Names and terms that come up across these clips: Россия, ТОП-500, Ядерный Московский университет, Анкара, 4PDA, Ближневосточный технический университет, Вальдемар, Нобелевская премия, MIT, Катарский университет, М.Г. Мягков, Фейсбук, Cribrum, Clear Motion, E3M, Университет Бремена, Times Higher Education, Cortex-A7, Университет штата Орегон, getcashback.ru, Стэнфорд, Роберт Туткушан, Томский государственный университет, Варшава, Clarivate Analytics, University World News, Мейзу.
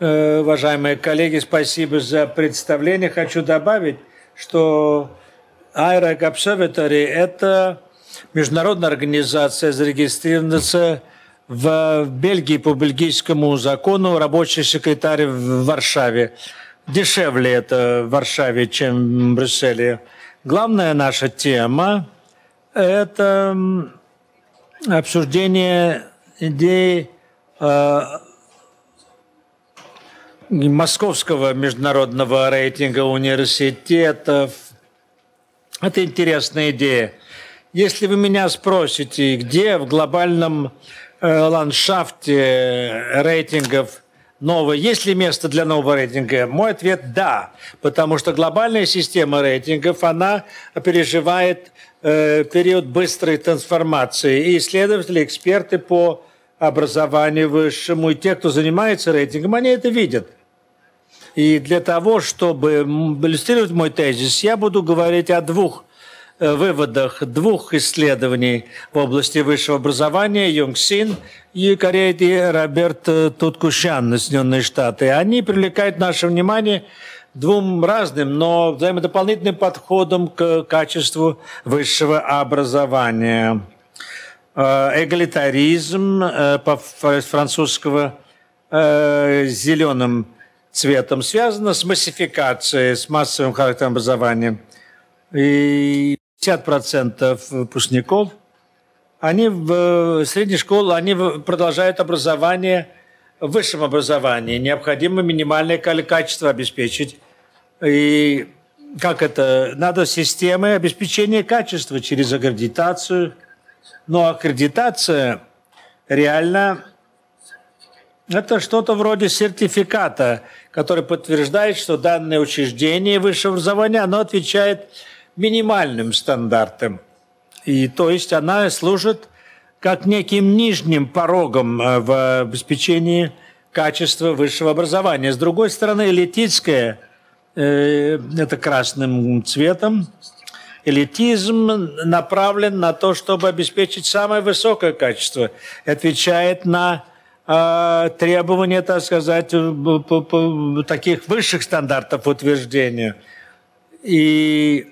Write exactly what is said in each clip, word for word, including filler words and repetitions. уважаемые коллеги, спасибо за представление. Хочу добавить, что ай рег Observatory – это международная организация, зарегистрированная в Бельгии по бельгийскому закону, рабочий секретарь в Варшаве. Дешевле это в Варшаве, чем в Брюсселе. Главная наша тема – это обсуждение идей э, Московского международного рейтинга университетов. Это интересная идея. Если вы меня спросите, где в глобальном э, ландшафте рейтингов нового, есть ли место для нового рейтинга? Мой ответ – да, потому что глобальная система рейтингов, она переживает э, период быстрой трансформации. И исследователи, эксперты по образованию высшему и те, кто занимается рейтингом, они это видят. И для того, чтобы иллюстрировать мой тезис, я буду говорить о двух выводах двух исследований в области высшего образования, Юнг Шин и корейцы Роберт Туткушан, Соединенные Штаты. Они привлекают наше внимание двум разным, но взаимодополнительным подходом к качеству высшего образования. Эгалитаризм, по-французскому зеленым цветом, связано с массификацией, с массовым характером образования. И пятьдесят процентов выпускников, они в средней школе, они продолжают образование в высшем образовании. Необходимо минимальное качество обеспечить. И как это? Надо системы обеспечения качества через аккредитацию. Но аккредитация реально это что-то вроде сертификата, который подтверждает, что данное учреждение высшего образования, оно отвечает минимальным стандартам. И то есть она служит как неким нижним порогом в обеспечении качества высшего образования. С другой стороны, элитистское, э, это красным цветом, элитизм направлен на то, чтобы обеспечить самое высокое качество, отвечает на э, требования, так сказать, по, по, таких высших стандартов утверждения. И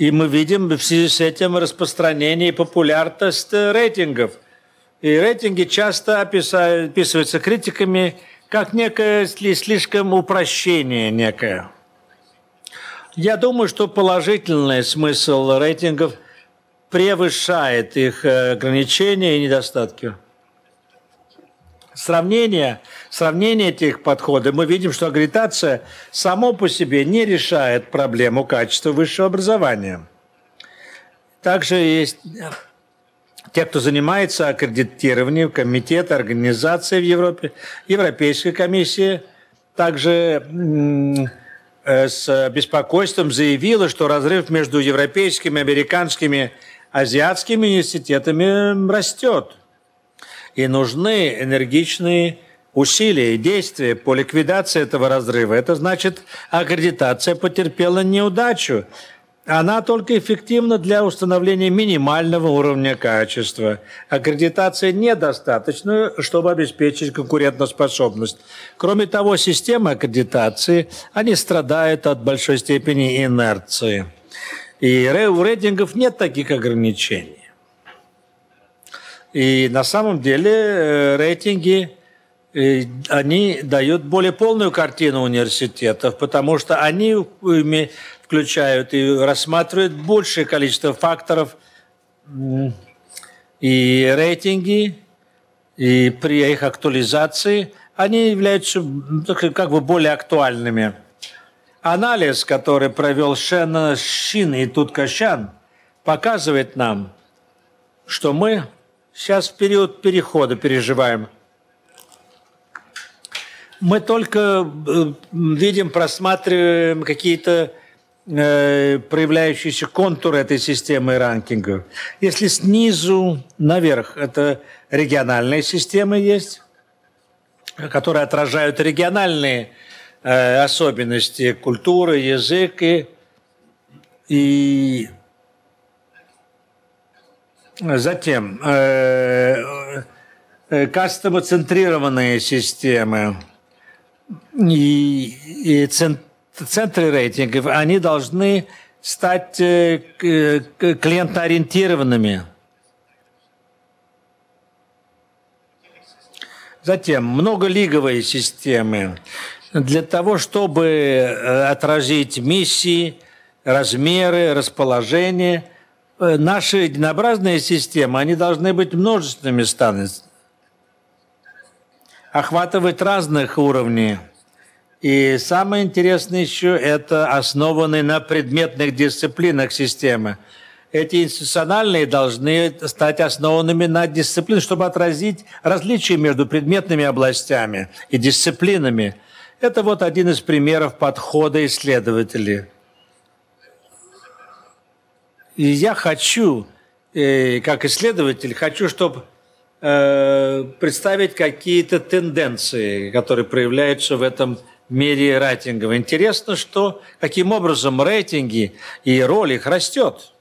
И мы видим в связи с этим распространение и популярность рейтингов. И рейтинги часто описываются критиками как некое слишком упрощение некое. Я думаю, что положительный смысл рейтингов превышает их ограничения и недостатки. Сравнение, сравнение этих подходов, мы видим, что аккредитация само по себе не решает проблему качества высшего образования. Также есть те, кто занимается аккредитированием, комитета, организации в Европе, Европейской комиссии, также с беспокойством заявила, что разрыв между европейскими, американскими, азиатскими университетами растет. И нужны энергичные усилия и действия по ликвидации этого разрыва. Это значит, аккредитация потерпела неудачу. Она только эффективна для установления минимального уровня качества. Аккредитации недостаточно, чтобы обеспечить конкурентоспособность. Кроме того, системы аккредитации, они страдают от большой степени инерции. И у рейтингов нет таких ограничений. И на самом деле рейтинги, они дают более полную картину университетов, потому что они включают и рассматривают большее количество факторов и рейтинги, и при их актуализации они являются как бы более актуальными. Анализ, который провел Шин и Туткушан, показывает нам, что мы сейчас в период перехода переживаем. Мы только видим, просматриваем какие-то э, проявляющиеся контуры этой системы ранкинга. Если снизу наверх, это региональные системы есть, которые отражают региональные э, особенности культуры, язык и... и Затем э, кастомо-центрированные системы и, и цен, центры рейтингов, они должны стать клиентоориентированными. Затем многолиговые системы для того, чтобы отразить миссии, размеры, расположение. Наши единообразные системы, они должны быть множественными, охватывать разных уровней. И самое интересное еще, это основанные на предметных дисциплинах системы. Эти институциональные должны стать основанными на дисциплинах, чтобы отразить различия между предметными областями и дисциплинами. Это вот один из примеров подхода исследователей. И я хочу, как исследователь, хочу, чтобы представить какие-то тенденции, которые проявляются в этом мире рейтингов. Интересно, что, каким образом рейтинги и роль их растет.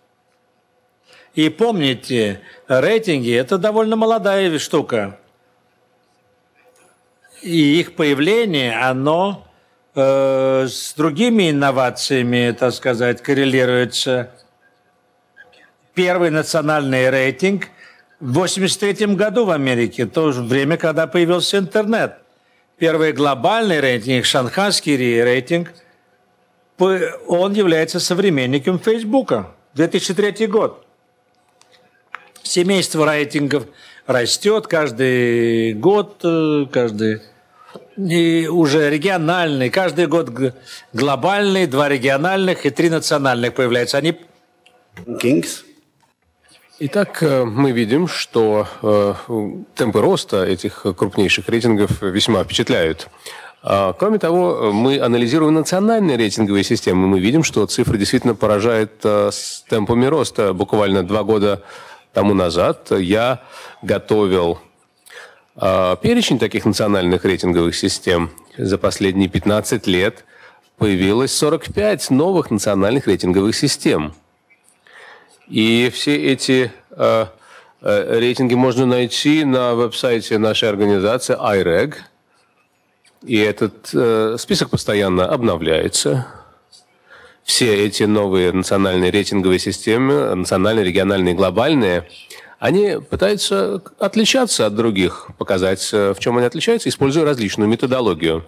И помните, рейтинги – это довольно молодая штука. И их появление, оно э, с другими инновациями, так сказать, коррелируется. Первый национальный рейтинг в восемьдесят третьем году в Америке, то же время, когда появился интернет. Первый глобальный рейтинг, шанхайский рейтинг, он является современником Фейсбука. две тысячи третий год. Семейство рейтингов растет каждый год, каждый и уже региональный, каждый год глобальный, два региональных и три национальных появляются. Они... Итак, мы видим, что темпы роста этих крупнейших рейтингов весьма впечатляют. Кроме того, мы анализируем национальные рейтинговые системы. Мы видим, что цифры действительно поражают с темпами роста. Буквально два года тому назад я готовил перечень таких национальных рейтинговых систем. За последние пятнадцать лет появилось сорок пять новых национальных рейтинговых систем. И все эти э, э, рейтинги можно найти на веб-сайте нашей организации ай рег. И этот э, список постоянно обновляется. Все эти новые национальные рейтинговые системы, национальные, региональные, глобальные, они пытаются отличаться от других, показать, в чем они отличаются, используя различную методологию.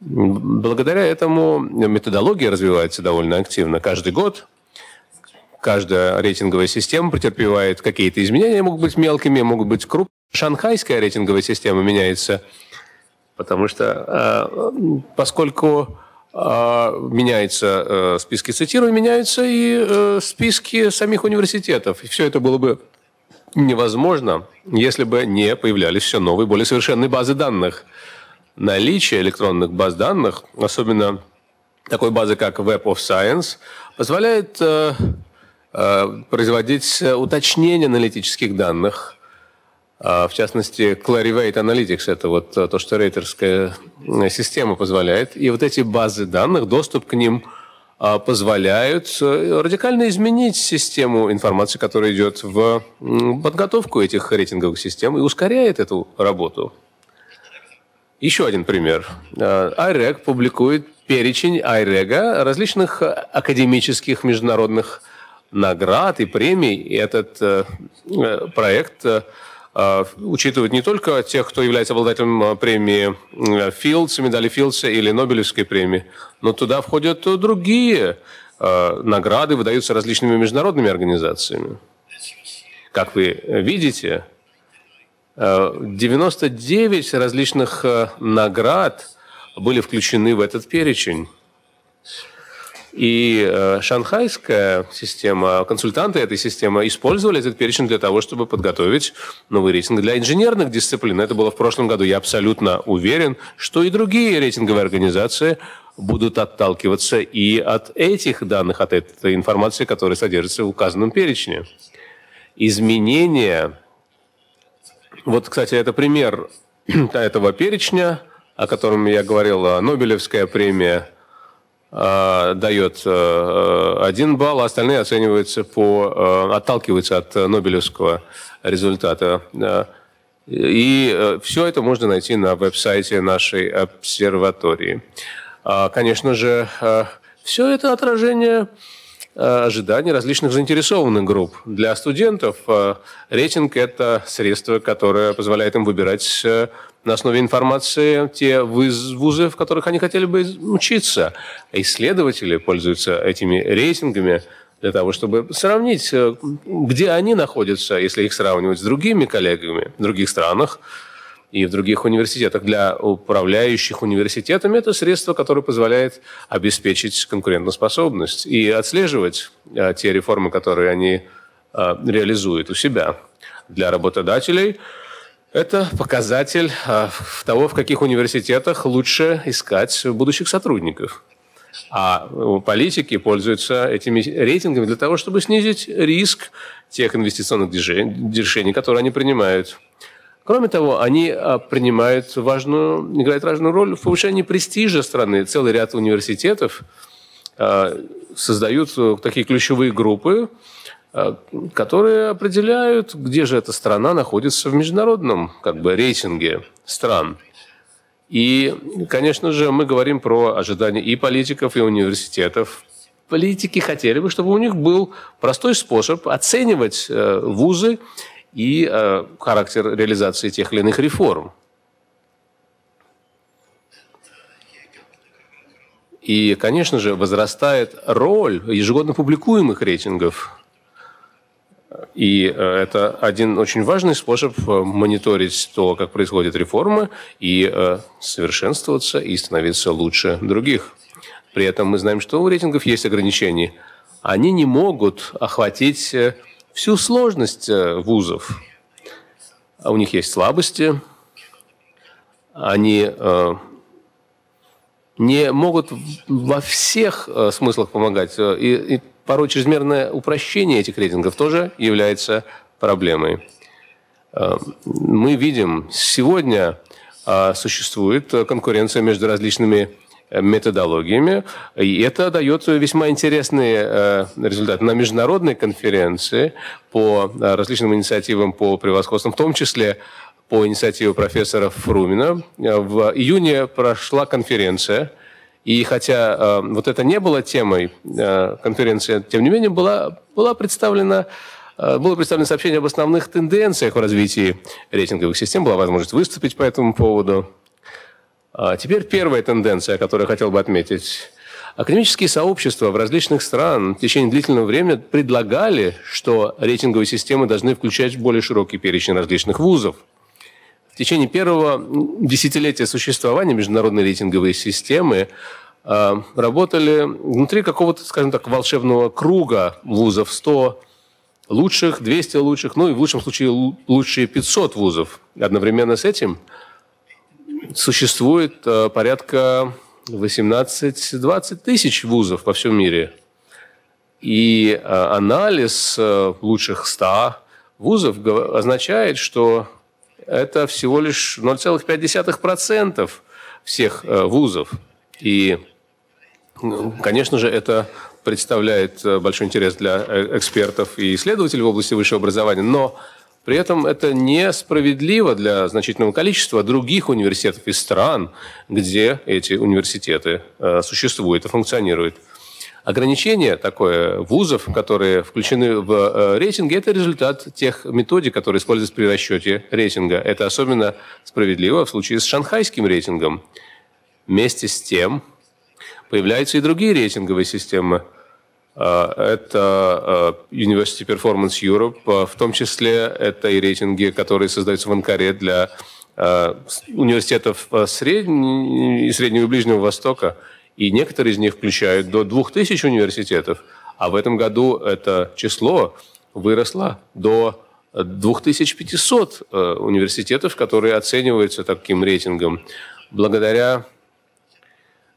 Благодаря этому методология развивается довольно активно каждый год. Каждая рейтинговая система претерпевает какие-то изменения, могут быть мелкими, могут быть крупными. Шанхайская рейтинговая система меняется, потому что э, поскольку э, меняются э, списки цитируемых, меняются и э, списки самих университетов. И все это было бы невозможно, если бы не появлялись все новые, более совершенные базы данных. Наличие электронных баз данных, особенно такой базы, как Web of Science, позволяет... Э, производить уточнение аналитических данных. В частности, Clarivate Analytics – это вот то, что рейтерская система позволяет. И вот эти базы данных, доступ к ним позволяют радикально изменить систему информации, которая идет в подготовку этих рейтинговых систем и ускоряет эту работу. Еще один пример. ай рег публикует перечень ай рег различных академических международных наград и премий, и этот э, проект э, учитывает не только тех, кто является обладателем премии Филдс, медали Филдса или Нобелевской премии, но туда входят другие э, награды, выдаются различными международными организациями. Как вы видите, э, девяносто девять различных э, наград были включены в этот перечень. И шанхайская система, консультанты этой системы использовали этот перечень для того, чтобы подготовить новый рейтинг для инженерных дисциплин. Это было в прошлом году. Я абсолютно уверен, что и другие рейтинговые организации будут отталкиваться и от этих данных, от этой информации, которая содержится в указанном перечне. Изменения. Вот, кстати, это пример этого перечня, о котором я говорил, Нобелевская премия дает один балл, а остальные оцениваются по, отталкиваются от Нобелевского результата. И все это можно найти на веб-сайте нашей обсерватории. Конечно же, все это отражение ожиданий различных заинтересованных групп. Для студентов рейтинг – это средство, которое позволяет им выбирать на основе информации те вузы, в которых они хотели бы учиться. Исследователи пользуются этими рейтингами для того, чтобы сравнить, где они находятся, если их сравнивать с другими коллегами в других странах и в других университетах. Для управляющих университетами это средство, которое позволяет обеспечить конкурентоспособность и отслеживать те реформы, которые они реализуют у себя. Для работодателей это показатель того, в каких университетах лучше искать будущих сотрудников. А политики пользуются этими рейтингами для того, чтобы снизить риск тех инвестиционных решений, которые они принимают. Кроме того, они принимают важную, играют важную роль в повышении престижа страны. Целый ряд университетов создают такие ключевые группы, которые определяют, где же эта страна находится в международном, как бы, рейтинге стран. И, конечно же, мы говорим про ожидания и политиков, и университетов. Политики хотели бы, чтобы у них был простой способ оценивать вузы и характер реализации тех или иных реформ. И, конечно же, возрастает роль ежегодно публикуемых рейтингов. И это один очень важный способ мониторить то, как происходят реформы, и совершенствоваться, и становиться лучше других. При этом мы знаем, что у рейтингов есть ограничения. Они не могут охватить всю сложность вузов. У них есть слабости. Они не могут во всех смыслах помогать. И порой чрезмерное упрощение этих рейтингов тоже является проблемой. Мы видим, сегодня существует конкуренция между различными методологиями, и это дает весьма интересные результаты. На международной конференции по различным инициативам по превосходству, в том числе по инициативе профессора Фрумина, в июне прошла конференция. И хотя э, вот это не было темой э, конференции, тем не менее была, была представлена, э, было представлено сообщение об основных тенденциях в развитии рейтинговых систем. Была возможность выступить по этому поводу. А теперь первая тенденция, которую я хотел бы отметить. Академические сообщества в различных странах в течение длительного времени предлагали, что рейтинговые системы должны включать более широкий перечень различных вузов. В течение первого десятилетия существования международные рейтинговые системы э, работали внутри какого-то, скажем так, волшебного круга вузов. сто лучших, двести лучших, ну и в лучшем случае лучшие пятьсот вузов. Одновременно с этим существует э, порядка восемнадцати-двадцати тысяч вузов во всем мире. И э, анализ э, лучших ста вузов означает, что это всего лишь ноль целых пять десятых процента всех вузов. И, конечно же, это представляет большой интерес для экспертов и исследователей в области высшего образования, но при этом это несправедливо для значительного количества других университетов и стран, где эти университеты существуют и функционируют. Ограничение такое вузов, которые включены в рейтинги, это результат тех методик, которые используются при расчете рейтинга. Это особенно справедливо в случае с шанхайским рейтингом. Вместе с тем появляются и другие рейтинговые системы. Это University Performance Europe, в том числе это и рейтинги, которые создаются в Анкаре для университетов среднего, среднего и ближнего Востока. И некоторые из них включают до двух тысяч университетов. А в этом году это число выросло до двух тысяч пятисот университетов, которые оцениваются таким рейтингом. Благодаря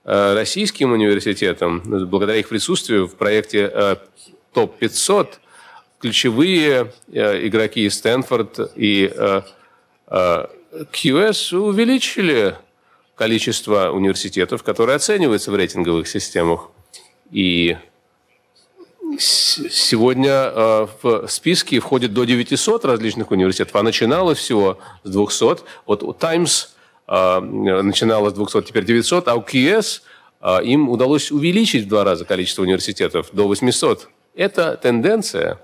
российским университетам, благодаря их присутствию в проекте топ пятьсот, ключевые игроки из Стэнфорд и кью эс увеличили количество университетов, которые оцениваются в рейтинговых системах. И Сегодня в списке входит до девятисот различных университетов, а начиналось всего с двухсот. Вот у Times начиналось с двухсот, теперь девятьсот, а у кью эс им удалось увеличить в два раза количество университетов, до восьмисот. Это тенденция.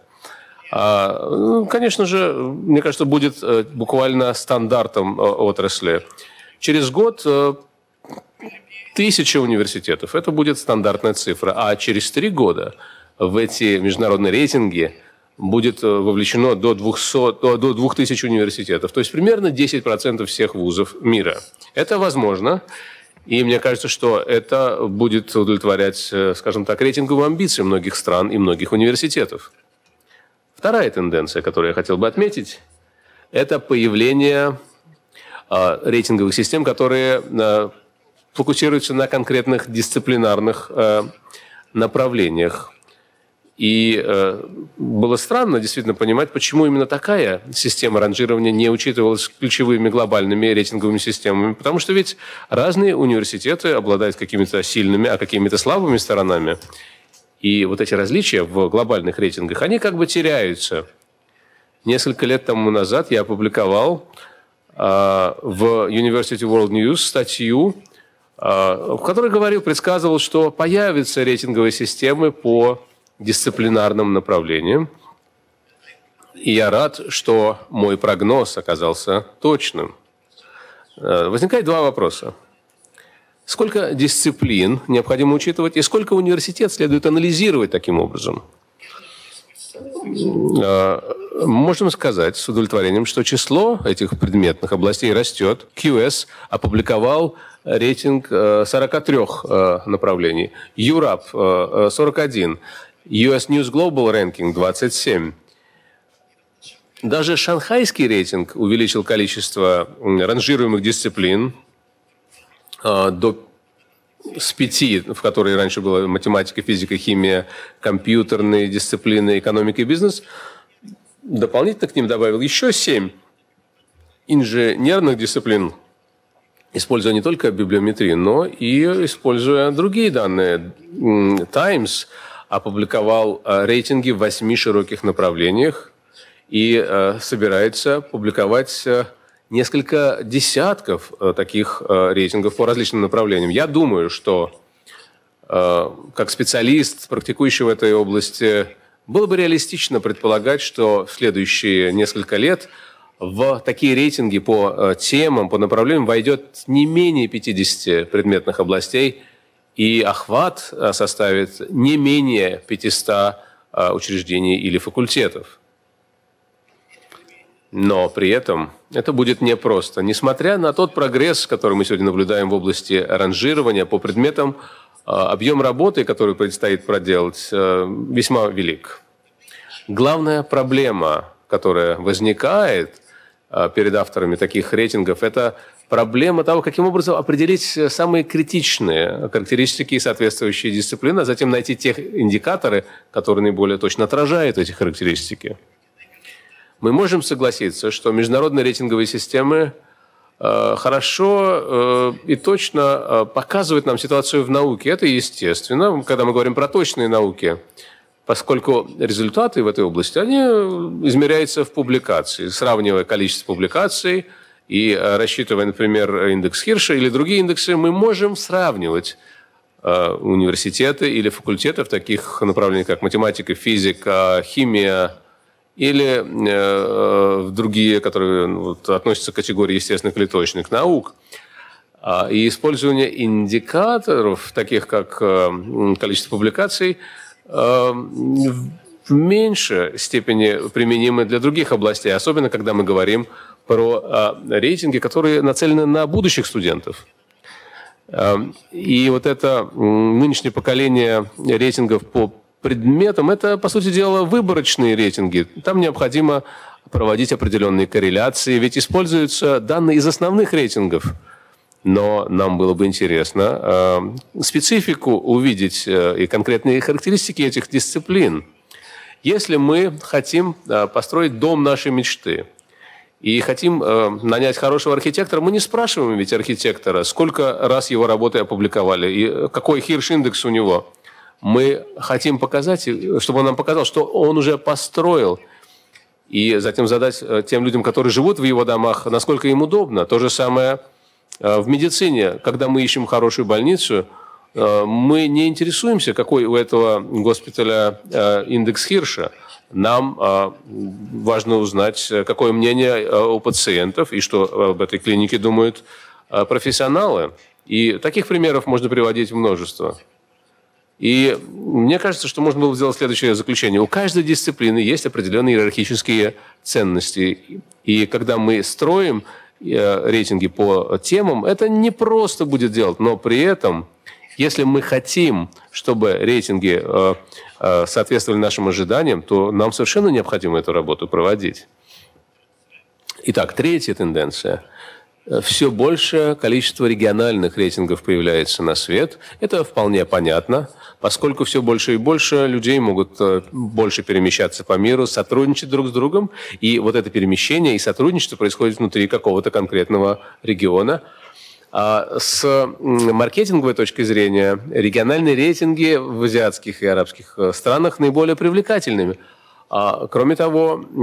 Конечно же, мне кажется, будет буквально стандартом отрасли. Через год тысяча университетов. Это будет стандартная цифра. А через три года в эти международные рейтинги будет вовлечено до двухсот, до двух тысяч университетов. То есть примерно десять процентов всех вузов мира. Это возможно. И мне кажется, что это будет удовлетворять, скажем так, рейтинговые амбиции многих стран и многих университетов. Вторая тенденция, которую я хотел бы отметить, это появление э, рейтинговых систем, которые э, фокусируются на конкретных дисциплинарных э, направлениях. И э, было странно действительно понимать, почему именно такая система ранжирования не учитывалась ключевыми глобальными рейтинговыми системами. Потому что ведь разные университеты обладают какими-то сильными, а какими-то слабыми сторонами. И вот эти различия в глобальных рейтингах, они как бы теряются. Несколько лет тому назад я опубликовал э, в University World News статью, э, в которой говорил, предсказывал, что появятся рейтинговые системы по дисциплинарным направлениям. И я рад, что мой прогноз оказался точным. Возникает два вопроса. Сколько дисциплин необходимо учитывать и сколько университет следует анализировать таким образом? Можем сказать с удовлетворением, что число этих предметных областей растет. кью эс опубликовал рейтинг сорока трёх направлений, ю рап сорок один, ю эс News Global Ranking двадцать семь. Даже шанхайский рейтинг увеличил количество ранжируемых дисциплин э, до, с пяти, в которой раньше была математика, физика, химия, компьютерные дисциплины, экономика и бизнес. Дополнительно к ним добавил еще семь инженерных дисциплин, используя не только библиометрию, но и используя другие данные. Times опубликовал рейтинги в восьми широких направлениях и э, собирается публиковать несколько десятков э, таких э, рейтингов по различным направлениям. Я думаю, что э, как специалист, практикующий в этой области, было бы реалистично предполагать, что в следующие несколько лет в такие рейтинги по э, темам, по направлениям войдет не менее пятидесяти предметных областей, и охват составит не менее пятисот учреждений или факультетов. Но при этом это будет непросто. Несмотря на тот прогресс, который мы сегодня наблюдаем в области ранжирования по предметам, объем работы, который предстоит проделать, весьма велик. Главная проблема, которая возникает перед авторами таких рейтингов, это проблема того, каким образом определить самые критичные характеристики и соответствующие дисциплины, а затем найти те индикаторы, которые наиболее точно отражают эти характеристики. Мы можем согласиться, что международные рейтинговые системы э, хорошо э, и точно э, показывают нам ситуацию в науке. Это естественно, когда мы говорим про точные науки, поскольку результаты в этой области, они измеряются в публикации, сравнивая количество публикаций, и рассчитывая, например, индекс Хирша или другие индексы, мы можем сравнивать э, университеты или факультеты в таких направлениях, как математика, физика, химия или э, другие, которые вот, относятся к категории естественных или точных наук. И использование индикаторов, таких как э, количество публикаций, э, в меньшей степени применимы для других областей, особенно когда мы говорим про э, рейтинги, которые нацелены на будущих студентов. Э, и вот это нынешнее поколение рейтингов по предметам, это, по сути дела, выборочные рейтинги. Там необходимо проводить определенные корреляции, ведь используются данные из основных рейтингов. Но нам было бы интересно э, специфику увидеть э, и конкретные характеристики этих дисциплин. Если мы хотим э, построить дом нашей мечты, и хотим э, нанять хорошего архитектора, мы не спрашиваем ведь архитектора, сколько раз его работы опубликовали, и какой хирш-индекс у него. мы хотим показать, чтобы он нам показал, что он уже построил, и затем задать тем людям, которые живут в его домах, насколько им удобно. То же самое в медицине. Когда мы ищем хорошую больницу, мы не интересуемся, какой у этого госпиталя индекс Хирша. Нам важно узнать, какое мнение у пациентов и что об этой клинике думают профессионалы. И таких примеров можно приводить множество. И мне кажется, что можно было сделать следующее заключение. У каждой дисциплины есть определенные иерархические ценности. И когда мы строим рейтинги по темам, это не просто будет делать, но при этом, если мы хотим, чтобы рейтинги соответствовали нашим ожиданиям, то нам совершенно необходимо эту работу проводить. Итак, третья тенденция. Все большее количество региональных рейтингов появляется на свет. Это вполне понятно, поскольку все больше и больше людей могут больше перемещаться по миру, сотрудничать друг с другом. И вот это перемещение и сотрудничество происходит внутри какого-то конкретного региона. А с маркетинговой точки зрения региональные рейтинги в азиатских и арабских странах наиболее привлекательными. Кроме того, в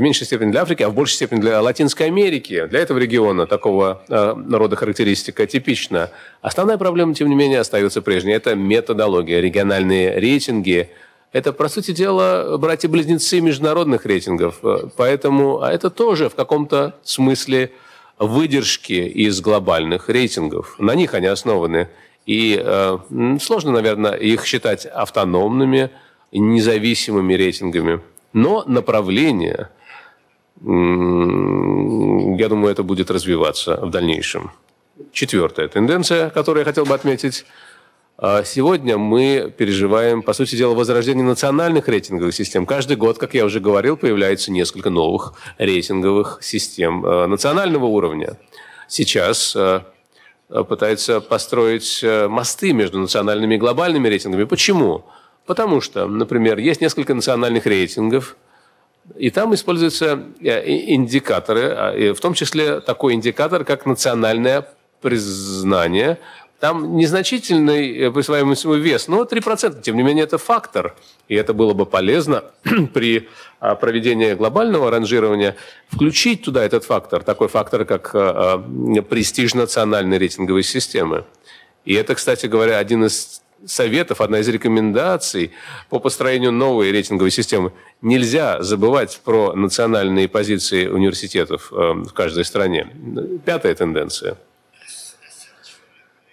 меньшей степени для Африки, а в большей степени для Латинской Америки, для этого региона такого рода характеристика типична. Основная проблема, тем не менее, остается прежней. Это методология, региональные рейтинги. Это, по сути дела, братья-близнецы международных рейтингов. Поэтому а это тоже в каком-то смысле выдержки из глобальных рейтингов. На них они основаны. И э, сложно, наверное, их считать автономными, независимыми рейтингами. Но направление, я думаю, это будет развиваться в дальнейшем. Четвертая тенденция, которую я хотел бы отметить. Сегодня мы переживаем, по сути дела, возрождение национальных рейтинговых систем. Каждый год, как я уже говорил, появляется несколько новых рейтинговых систем национального уровня. Сейчас пытаются построить мосты между национальными и глобальными рейтингами. Почему? Потому что, например, есть несколько национальных рейтингов, и там используются индикаторы, в том числе такой индикатор, как национальное признание. Там незначительный присваиваемый свой вес, но три процента. Тем не менее, это фактор, и это было бы полезно при проведении глобального ранжирования включить туда этот фактор, такой фактор, как престиж национальной рейтинговой системы. И это, кстати говоря, один из советов, одна из рекомендаций по построению новой рейтинговой системы. Нельзя забывать про национальные позиции университетов в каждой стране. Пятая тенденция.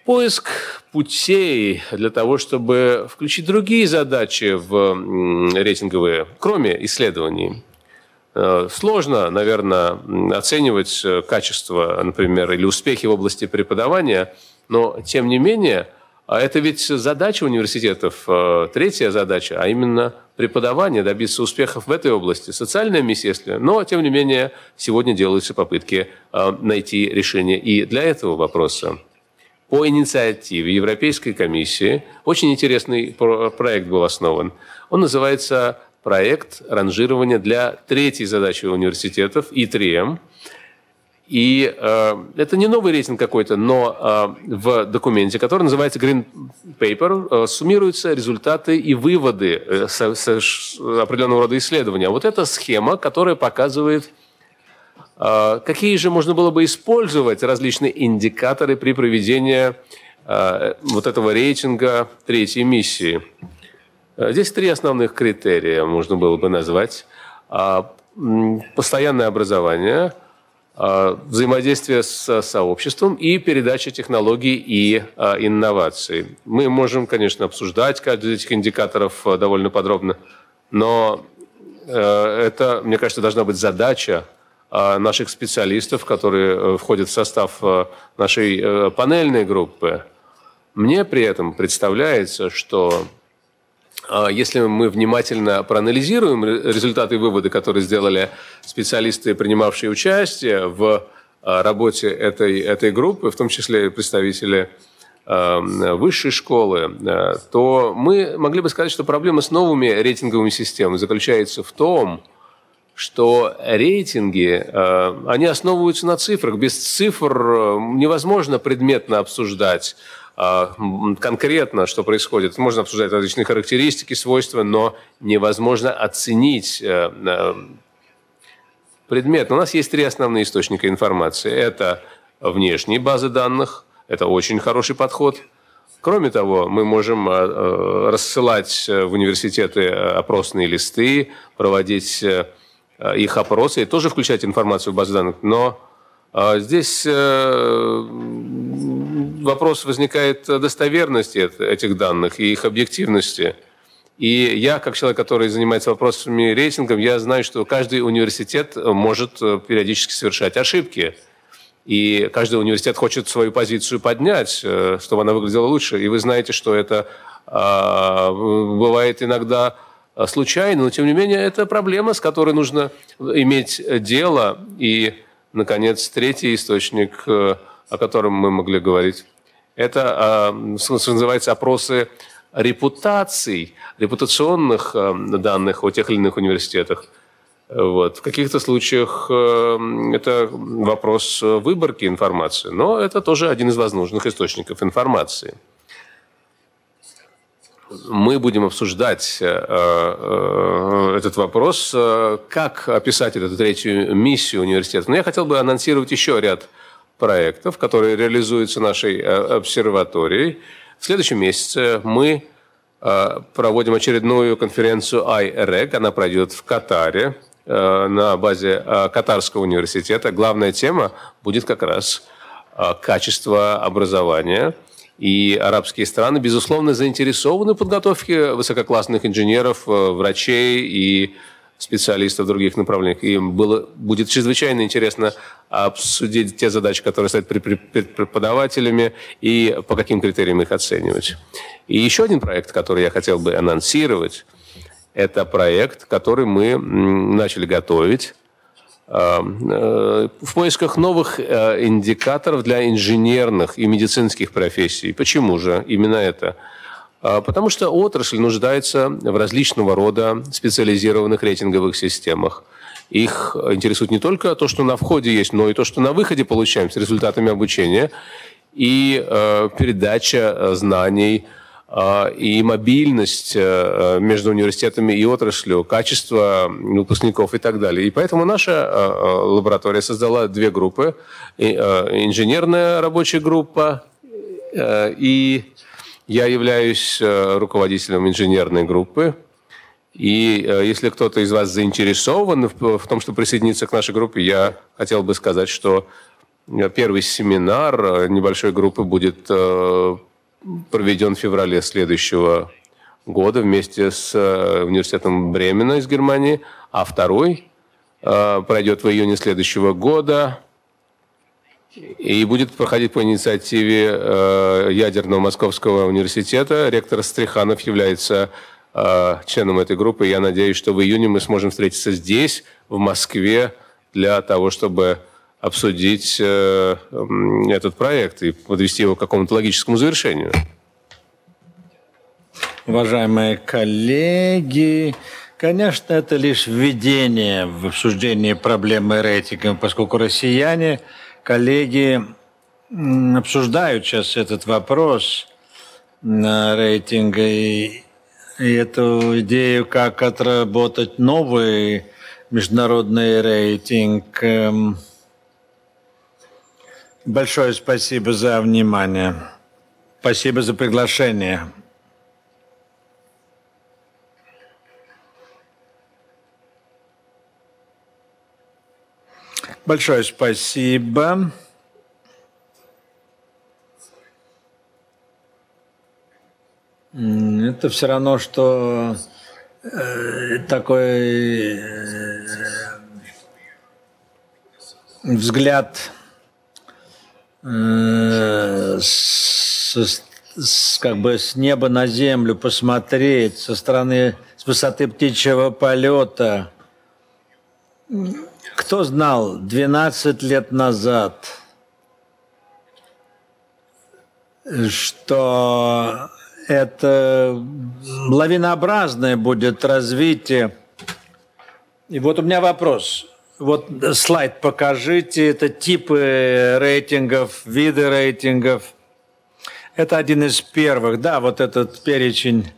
Поиск путей для того, чтобы включить другие задачи в рейтинговые, кроме исследований. Сложно, наверное, оценивать качество, например, или успехи в области преподавания, но, тем не менее, а это ведь задача университетов, третья задача, а именно преподавание, добиться успехов в этой области, социальное министерство. Но, тем не менее, сегодня делаются попытки найти решение и для этого вопроса. По инициативе Европейской комиссии очень интересный проект был основан. Он называется «Проект ранжирования для третьей задачи университетов И три Эм». И э, это не новый рейтинг какой-то, но э, в документе, который называется Green Paper, э, суммируются результаты и выводы э, со, со, определенного рода исследования. Вот эта схема, которая показывает, э, какие же можно было бы использовать различные индикаторы при проведении э, вот этого рейтинга третьей миссии. Здесь три основных критерия можно было бы назвать. Э, постоянное образование, взаимодействие с сообществом и передача технологий и а, инноваций. Мы можем, конечно, обсуждать каждый из этих индикаторов довольно подробно, но э, это, мне кажется, должна быть задача э, наших специалистов, которые э, входят в состав э, нашей э, панельной группы. Мне при этом представляется, что если мы внимательно проанализируем результаты и выводы, которые сделали специалисты, принимавшие участие в работе этой, этой группы, в том числе и представители высшей школы, то мы могли бы сказать, что проблема с новыми рейтинговыми системами заключается в том, что рейтинги, они основываются на цифрах. Без цифр невозможно предметно обсуждать конкретно, что происходит. Можно обсуждать различные характеристики, свойства, но невозможно оценить предмет. У нас есть три основные источника информации. Это внешние базы данных, это очень хороший подход. Кроме того, мы можем рассылать в университеты опросные листы, проводить их опросы и тоже включать информацию в базу данных. Но здесь вопрос возникает достоверности этих данных и их объективности. И я, как человек, который занимается вопросами рейтингов, я знаю, что каждый университет может периодически совершать ошибки. И каждый университет хочет свою позицию поднять, чтобы она выглядела лучше. И вы знаете, что это бывает иногда случайно, но тем не менее это проблема, с которой нужно иметь дело. И, наконец, третий источник, о котором мы могли говорить, это, что называется, опросы репутаций, репутационных данных о тех или иных университетах. Вот. В каких-то случаях это вопрос выборки информации, но это тоже один из возможных источников информации. Мы будем обсуждать этот вопрос, как описать эту третью миссию университета. Но я хотел бы анонсировать еще ряд проектов, которые реализуются нашей обсерваторией. В следующем месяце мы проводим очередную конференцию ай рэг. Она пройдет в Катаре, на базе Катарского университета. Главная тема будет как раз качество образования. И арабские страны, безусловно, заинтересованы в подготовке высококлассных инженеров, врачей и специалистов в других направлениях. И было, будет чрезвычайно интересно обсудить те задачи, которые стоят перед преподавателями, и по каким критериям их оценивать. И еще один проект, который я хотел бы анонсировать, это проект, который мы начали готовить в поисках новых индикаторов для инженерных и медицинских профессий. Почему же именно это? Потому что отрасль нуждается в различного рода специализированных рейтинговых системах. Их интересует не только то, что на входе есть, но и то, что на выходе получаем с результатами обучения, и э, передача знаний, э, и мобильность э, между университетами и отраслью, качество выпускников и так далее. И поэтому наша э, лаборатория создала две группы. И, э, инженерная рабочая группа э, и... Я являюсь руководителем инженерной группы, и если кто-то из вас заинтересован в том, что присоединиться к нашей группе, я хотел бы сказать, что первый семинар небольшой группы будет проведен в феврале следующего года вместе с университетом Бремена из Германии, а второй пройдет в июне следующего года. И будет проходить по инициативе э, ядерного Московского университета. Ректор Стриханов является э, членом этой группы. Я надеюсь, что в июне мы сможем встретиться здесь, в Москве, для того, чтобы обсудить э, этот проект и подвести его к какому-то логическому завершению. Уважаемые коллеги, конечно, это лишь введение в обсуждение проблемы рейтинга, поскольку россияне... Коллеги обсуждают сейчас этот вопрос рейтинга и, и эту идею, как отработать новый международный рейтинг. Большое спасибо за внимание. Спасибо за приглашение. Большое спасибо. Это все равно, что э, такой э, взгляд э, с, с, как бы с неба на землю посмотреть со стороны, с высоты птичьего полета. Кто знал двенадцать лет назад, что это лавинообразное будет развитие? И вот у меня вопрос. Вот слайд покажите. Это типы рейтингов, виды рейтингов. Это один из первых, да, вот этот перечень.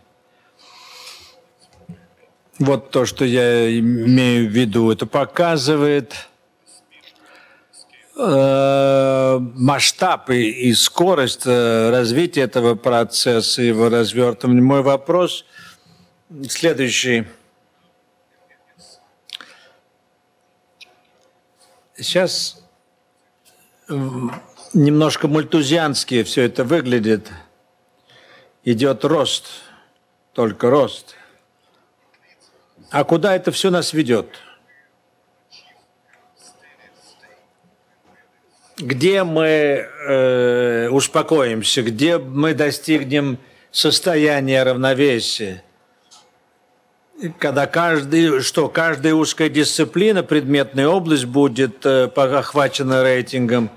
Вот то, что я имею в виду, это показывает э, масштаб и, и скорость развития этого процесса, его развертывания. Мой вопрос следующий. Сейчас немножко мальтузиански все это выглядит. Идет рост, только рост. А куда это все нас ведет? Где мы э, успокоимся, где мы достигнем состояния равновесия? Когда каждый, что каждая узкая дисциплина, предметная область будет э, охвачена рейтингом,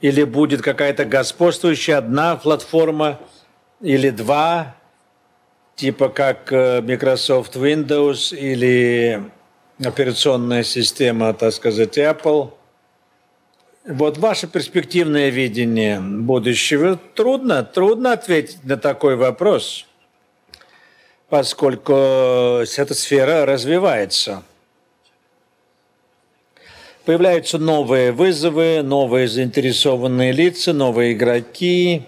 или будет какая-то господствующая одна платформа, или два, типа как Microsoft Windows или операционная система, так сказать, Apple. Вот ваше перспективное видение будущего. Трудно, трудно ответить на такой вопрос, поскольку эта сфера развивается. Появляются новые вызовы, новые заинтересованные лица, новые игроки.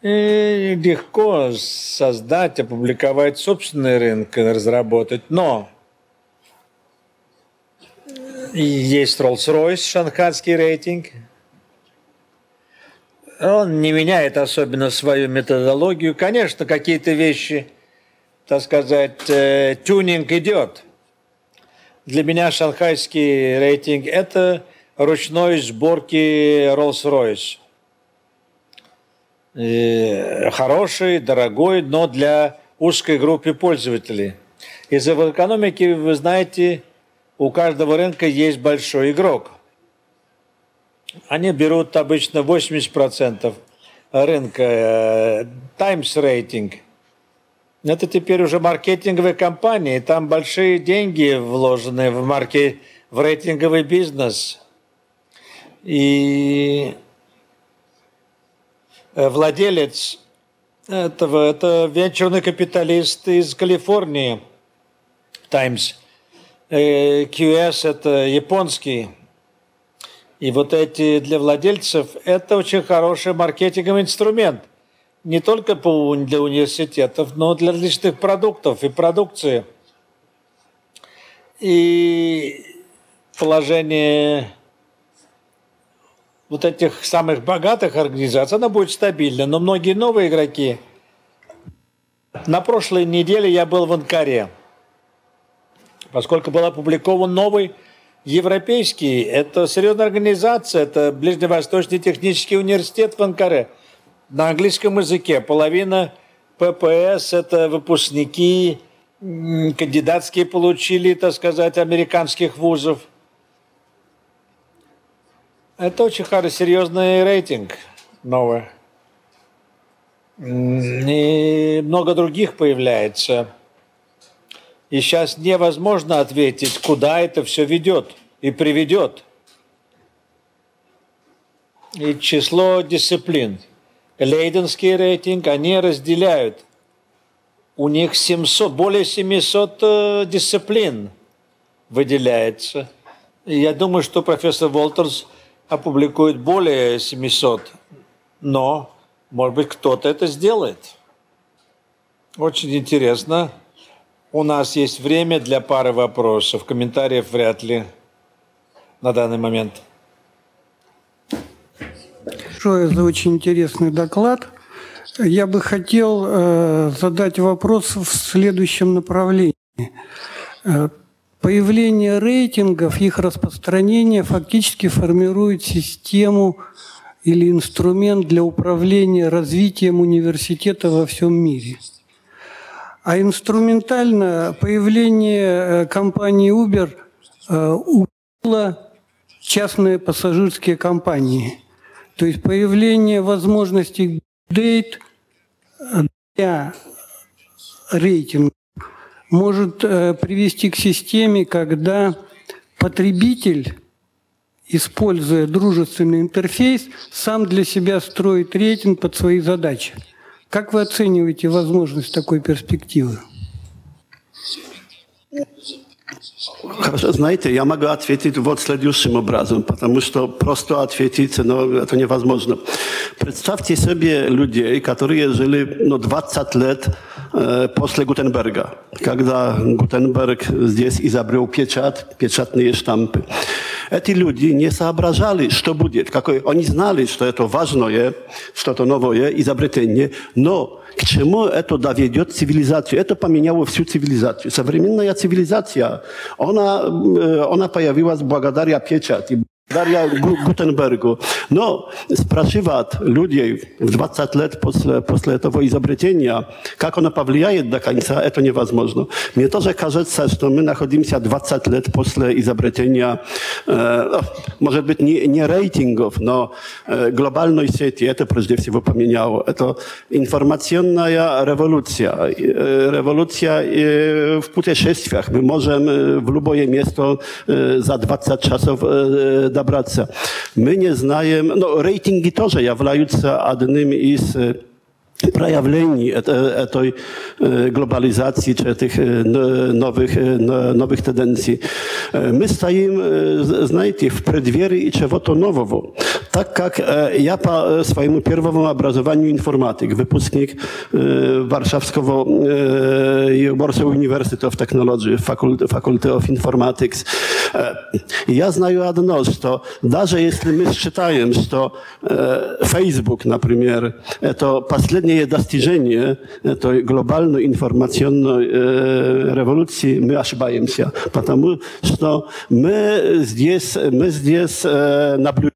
И легко создать, опубликовать собственный рынок, разработать. Но есть Rolls-Royce, шанхайский рейтинг. Он не меняет особенно свою методологию. Конечно, какие-то вещи, так сказать, тюнинг идет. Для меня шанхайский рейтинг – это ручной сборки Rolls-Royce. Хороший, дорогой, но для узкой группы пользователей. Из-за экономики, вы знаете, у каждого рынка есть большой игрок. Они берут обычно восемьдесят процентов рынка. Times рейтинг. Это теперь уже маркетинговые компании. Там большие деньги вложены в, маркет... в рейтинговый бизнес. И... Владелец этого, это венчурный капиталист из Калифорнии, Times. кью эс – это японский. И вот эти для владельцев – это очень хороший маркетинговый инструмент. Не только для университетов, но и для различных продуктов и продукции. И положение... вот этих самых богатых организаций, она будет стабильна. Но многие новые игроки... На прошлой неделе я был в Анкаре, поскольку был опубликован новый европейский. Это серьезная организация, это Ближневосточный технический университет в Анкаре. На английском языке половина ППС – это выпускники, кандидатские получили, так сказать, американских вузов. Это очень серьезный рейтинг новый. И много других появляется. И сейчас невозможно ответить, куда это все ведет и приведет. И число дисциплин. Лейденский рейтинг, они разделяют. У них семьсот, более семисот дисциплин выделяется. И я думаю, что профессор Уолтерс опубликует более семисот, но, может быть, кто-то это сделает. Очень интересно. У нас есть время для пары вопросов. Комментариев вряд ли на данный момент. Большое за очень интересный доклад. Я бы хотел э, задать вопрос в следующем направлении. Появление рейтингов, их распространение фактически формирует систему или инструмент для управления развитием университета во всем мире. А инструментально появление компании Uber убило частные пассажирские компании. То есть появление возможностей бигдейт для рейтинга может привести к системе, когда потребитель используя дружественный интерфейс, сам для себя строит рейтинг под свои задачи. Как вы оцениваете возможность такой перспективы? Хорошо, знаете, я могу ответить вот следующим образом, потому что просто ответить, но ну, это невозможно. Представьте себе людей, которые жили ну, двадцать лет э, после Гутенберга, когда Гутенберг здесь изобрел печать, печатные штампы. Эти люди не соображали, что будет. Какой... Они знали, что это важное, что-то новое изобретение, но к чему это доведет цивилизацию? Это поменяло всю цивилизацию. Современная цивилизация, она, она появилась благодаря печати, благодаря Гутенбергу. Но спрашивать людей в двадцать лет после, после этого изобретения, как она повлияет до конца, это невозможно. Мне тоже кажется, что мы находимся двадцать лет после изобретения, э, может быть, не, не рейтингов, но э, глобальной сети. Это прежде всего поменяло. Это информационная революция. Э, революция э, в путешествиях. Мы можем э, в любое место э, за двадцать часов э, добраться. Мы не знаем, но рейтинги тоже являются одним из проявлений этой глобализации, этих новых, новых тенденций. Мы стоим, знаете, в преддверии чего-то нового. Так как я по своему первому образованию информатик, выпускник Варшавского Warsaw University of Technology, Faculty of Informatics, я знаю одно, что даже если мы считаем, что Facebook, например, это последний достижение этой глобальной информационной э, революции, мы ошибаемся, потому что мы здесь, мы здесь э, наблюдаем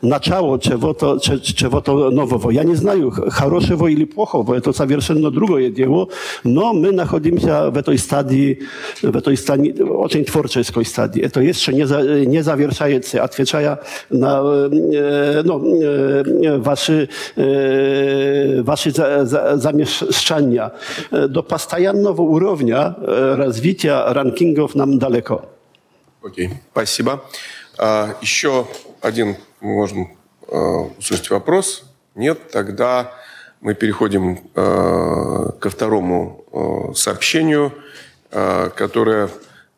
начало чего-то чего-то нового. Я не знаю, хорошего или плохого, это совершенно другое дело, но мы находимся в этой стадии, в этой стадии, очень творческой стадии. Это еще не, за, не завершается, отвечая на э, ну, э, ваши, э, ваши за, за, замешания. До постоянного уровня развития ранкингов нам далеко. Окей, спасибо. А, еще один, мы можем э, услышать вопрос. Нет, тогда мы переходим э, ко второму э, сообщению, э, которое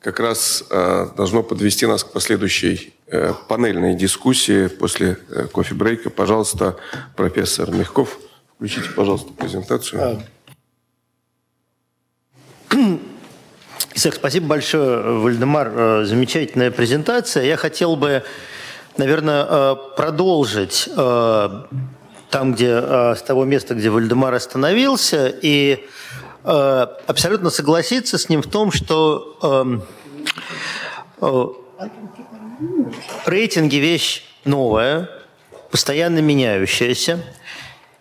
как раз э, должно подвести нас к последующей э, панельной дискуссии после э, кофе-брейка. Пожалуйста, профессор Мягков, включите, пожалуйста, презентацию. Исаак, спасибо большое, Вальдемар. Замечательная презентация. Я хотел бы, наверное, продолжить там, где, с того места, где Вальдемар остановился, и абсолютно согласиться с ним в том, что рейтинги – вещь новая, постоянно меняющаяся,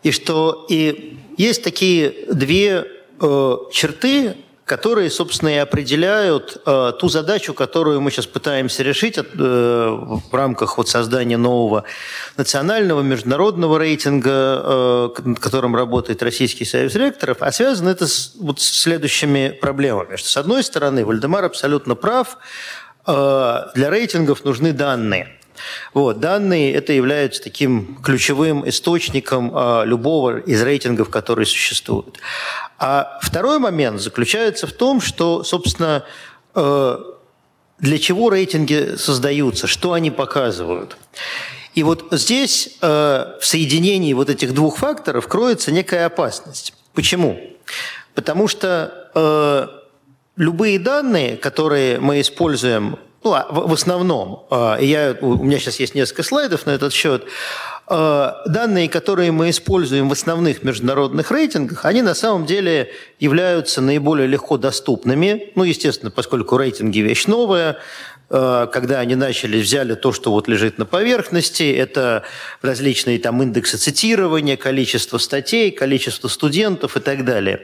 и что и есть такие две черты, которые, собственно, и определяют э, ту задачу, которую мы сейчас пытаемся решить от, э, в рамках вот, создания нового национального, международного рейтинга, э, над которым работает Российский союз ректоров, а связано это с, вот, с следующими проблемами. Что, с одной стороны, Вальдемар абсолютно прав, э, для рейтингов нужны данные. Вот, данные – это являются таким ключевым источником э, любого из рейтингов, которые существуют. А второй момент заключается в том, что, собственно, э, для чего рейтинги создаются, что они показывают. И вот здесь э, в соединении вот этих двух факторов кроется некая опасность. Почему? Потому что э, любые данные, которые мы используем, ну, в основном, я, у меня сейчас есть несколько слайдов на этот счет, данные, которые мы используем в основных международных рейтингах, они на самом деле являются наиболее легко доступными. Ну, естественно, поскольку рейтинги – вещь новая, когда они начали, взяли то, что вот лежит на поверхности, это различные там индексы цитирования, количество статей, количество студентов и так далее.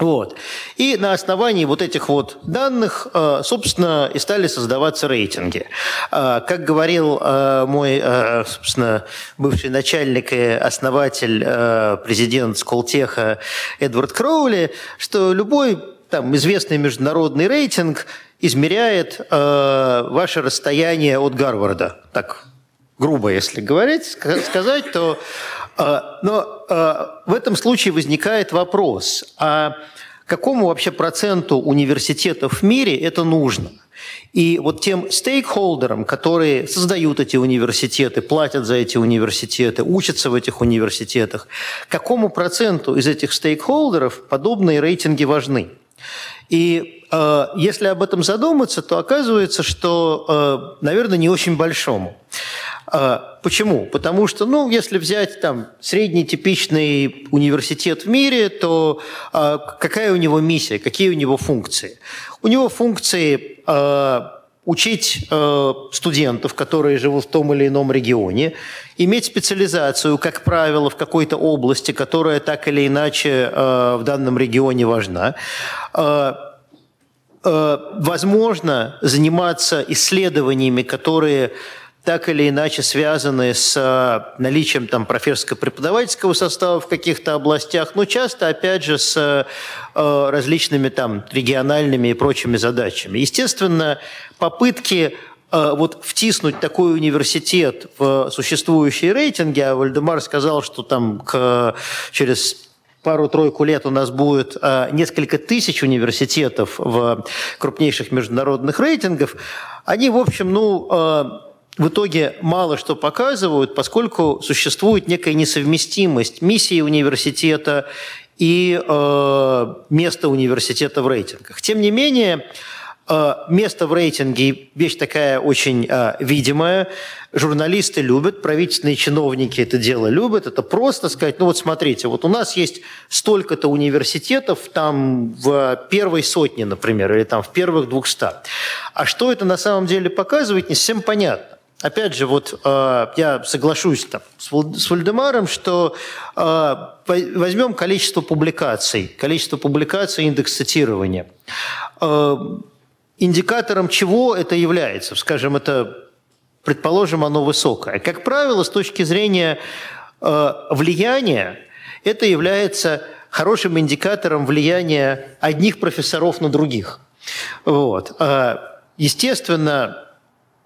Вот. И на основании вот этих вот данных, собственно, и стали создаваться рейтинги. Как говорил мой, собственно, бывший начальник и основатель, президент Сколтеха Эдвард Кроули, что любой там известный международный рейтинг измеряет э, ваше расстояние от Гарварда. Так грубо, если говорить, сказать, то... Э, но э, в этом случае возникает вопрос, а какому вообще проценту университетов в мире это нужно? И вот тем стейкхолдерам, которые создают эти университеты, платят за эти университеты, учатся в этих университетах, какому проценту из этих стейкхолдеров подобные рейтинги важны? И э, если об этом задуматься, то оказывается, что, э, наверное, не очень большому. Э, почему? Потому что, ну, если взять там средний типичный университет в мире, то э, какая у него миссия, какие у него функции? У него функции э, учить э, студентов, которые живут в том или ином регионе, иметь специализацию, как правило, в какой-то области, которая так или иначе э, в данном регионе важна. Э, э, возможно, заниматься исследованиями, которые так или иначе связаны с наличием там профессорско-преподавательского состава в каких-то областях, но часто, опять же, с э, различными там региональными и прочими задачами. Естественно, попытки э, вот втиснуть такой университет в существующие рейтинги, а Вальдемар сказал, что там к, через пару-тройку лет у нас будет э, несколько тысяч университетов в крупнейших международных рейтингах, они, в общем, ну... Э, в итоге мало что показывают, поскольку существует некая несовместимость миссии университета и э, места университета в рейтингах. Тем не менее, э, место в рейтинге – вещь такая очень э, видимая. Журналисты любят, правительственные чиновники это дело любят. Это просто сказать, ну вот смотрите, вот у нас есть столько-то университетов там в первой сотне, например, или там в первых двухстах. А что это на самом деле показывает, не совсем понятно. Опять же, вот э, я соглашусь там, с Вальдемаром, что э, возьмем количество публикаций, количество публикаций, индекс цитирования. Э, индикатором чего это является? Скажем, это, предположим, оно высокое. Как правило, с точки зрения э, влияния, это является хорошим индикатором влияния одних профессоров на других. Вот. Э, естественно,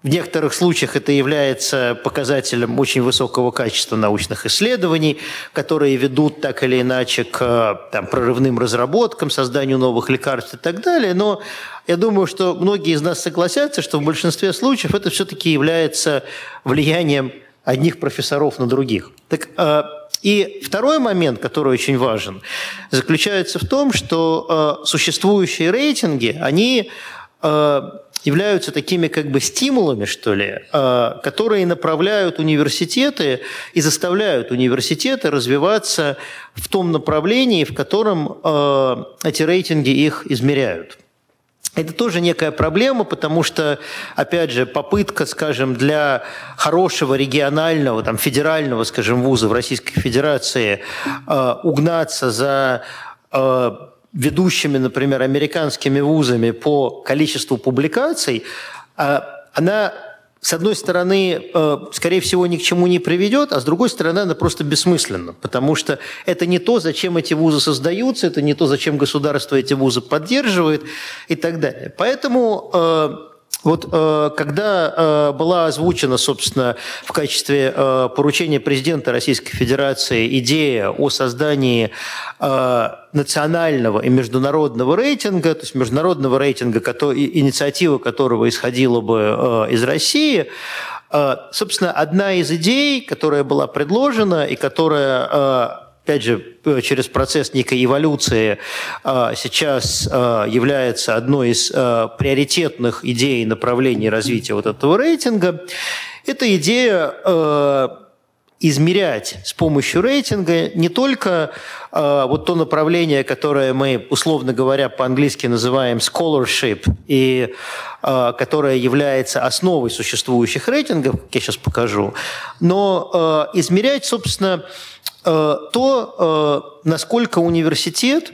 в некоторых случаях это является показателем очень высокого качества научных исследований, которые ведут так или иначе к там, прорывным разработкам, созданию новых лекарств и так далее. Но я думаю, что многие из нас согласятся, что в большинстве случаев это все-таки является влиянием одних профессоров на других. Так, и второй момент, который очень важен, заключается в том, что существующие рейтинги, они... являются такими как бы стимулами, что ли, которые направляют университеты и заставляют университеты развиваться в том направлении, в котором эти рейтинги их измеряют. Это тоже некая проблема, потому что, опять же, попытка, скажем, для хорошего регионального, там, федерального, скажем, вуза в Российской Федерации угнаться за... ведущими, например, американскими вузами по количеству публикаций, она, с одной стороны, скорее всего, ни к чему не приведет, а с другой стороны, она просто бессмысленна, потому что это не то, зачем эти вузы создаются, это не то, зачем государство эти вузы поддерживает и так далее. Поэтому... Вот когда была озвучена, собственно, в качестве поручения президента Российской Федерации идея о создании национального и международного рейтинга, то есть международного рейтинга, инициатива которого исходила бы из России, собственно, одна из идей, которая была предложена и которая... опять же, через процесс некой эволюции сейчас является одной из приоритетных идей направлений развития вот этого рейтинга. Это идея измерять с помощью рейтинга не только вот то направление, которое мы, условно говоря, по-английски называем scholarship, и которое является основой существующих рейтингов, как я сейчас покажу, но измерять, собственно, то, насколько университет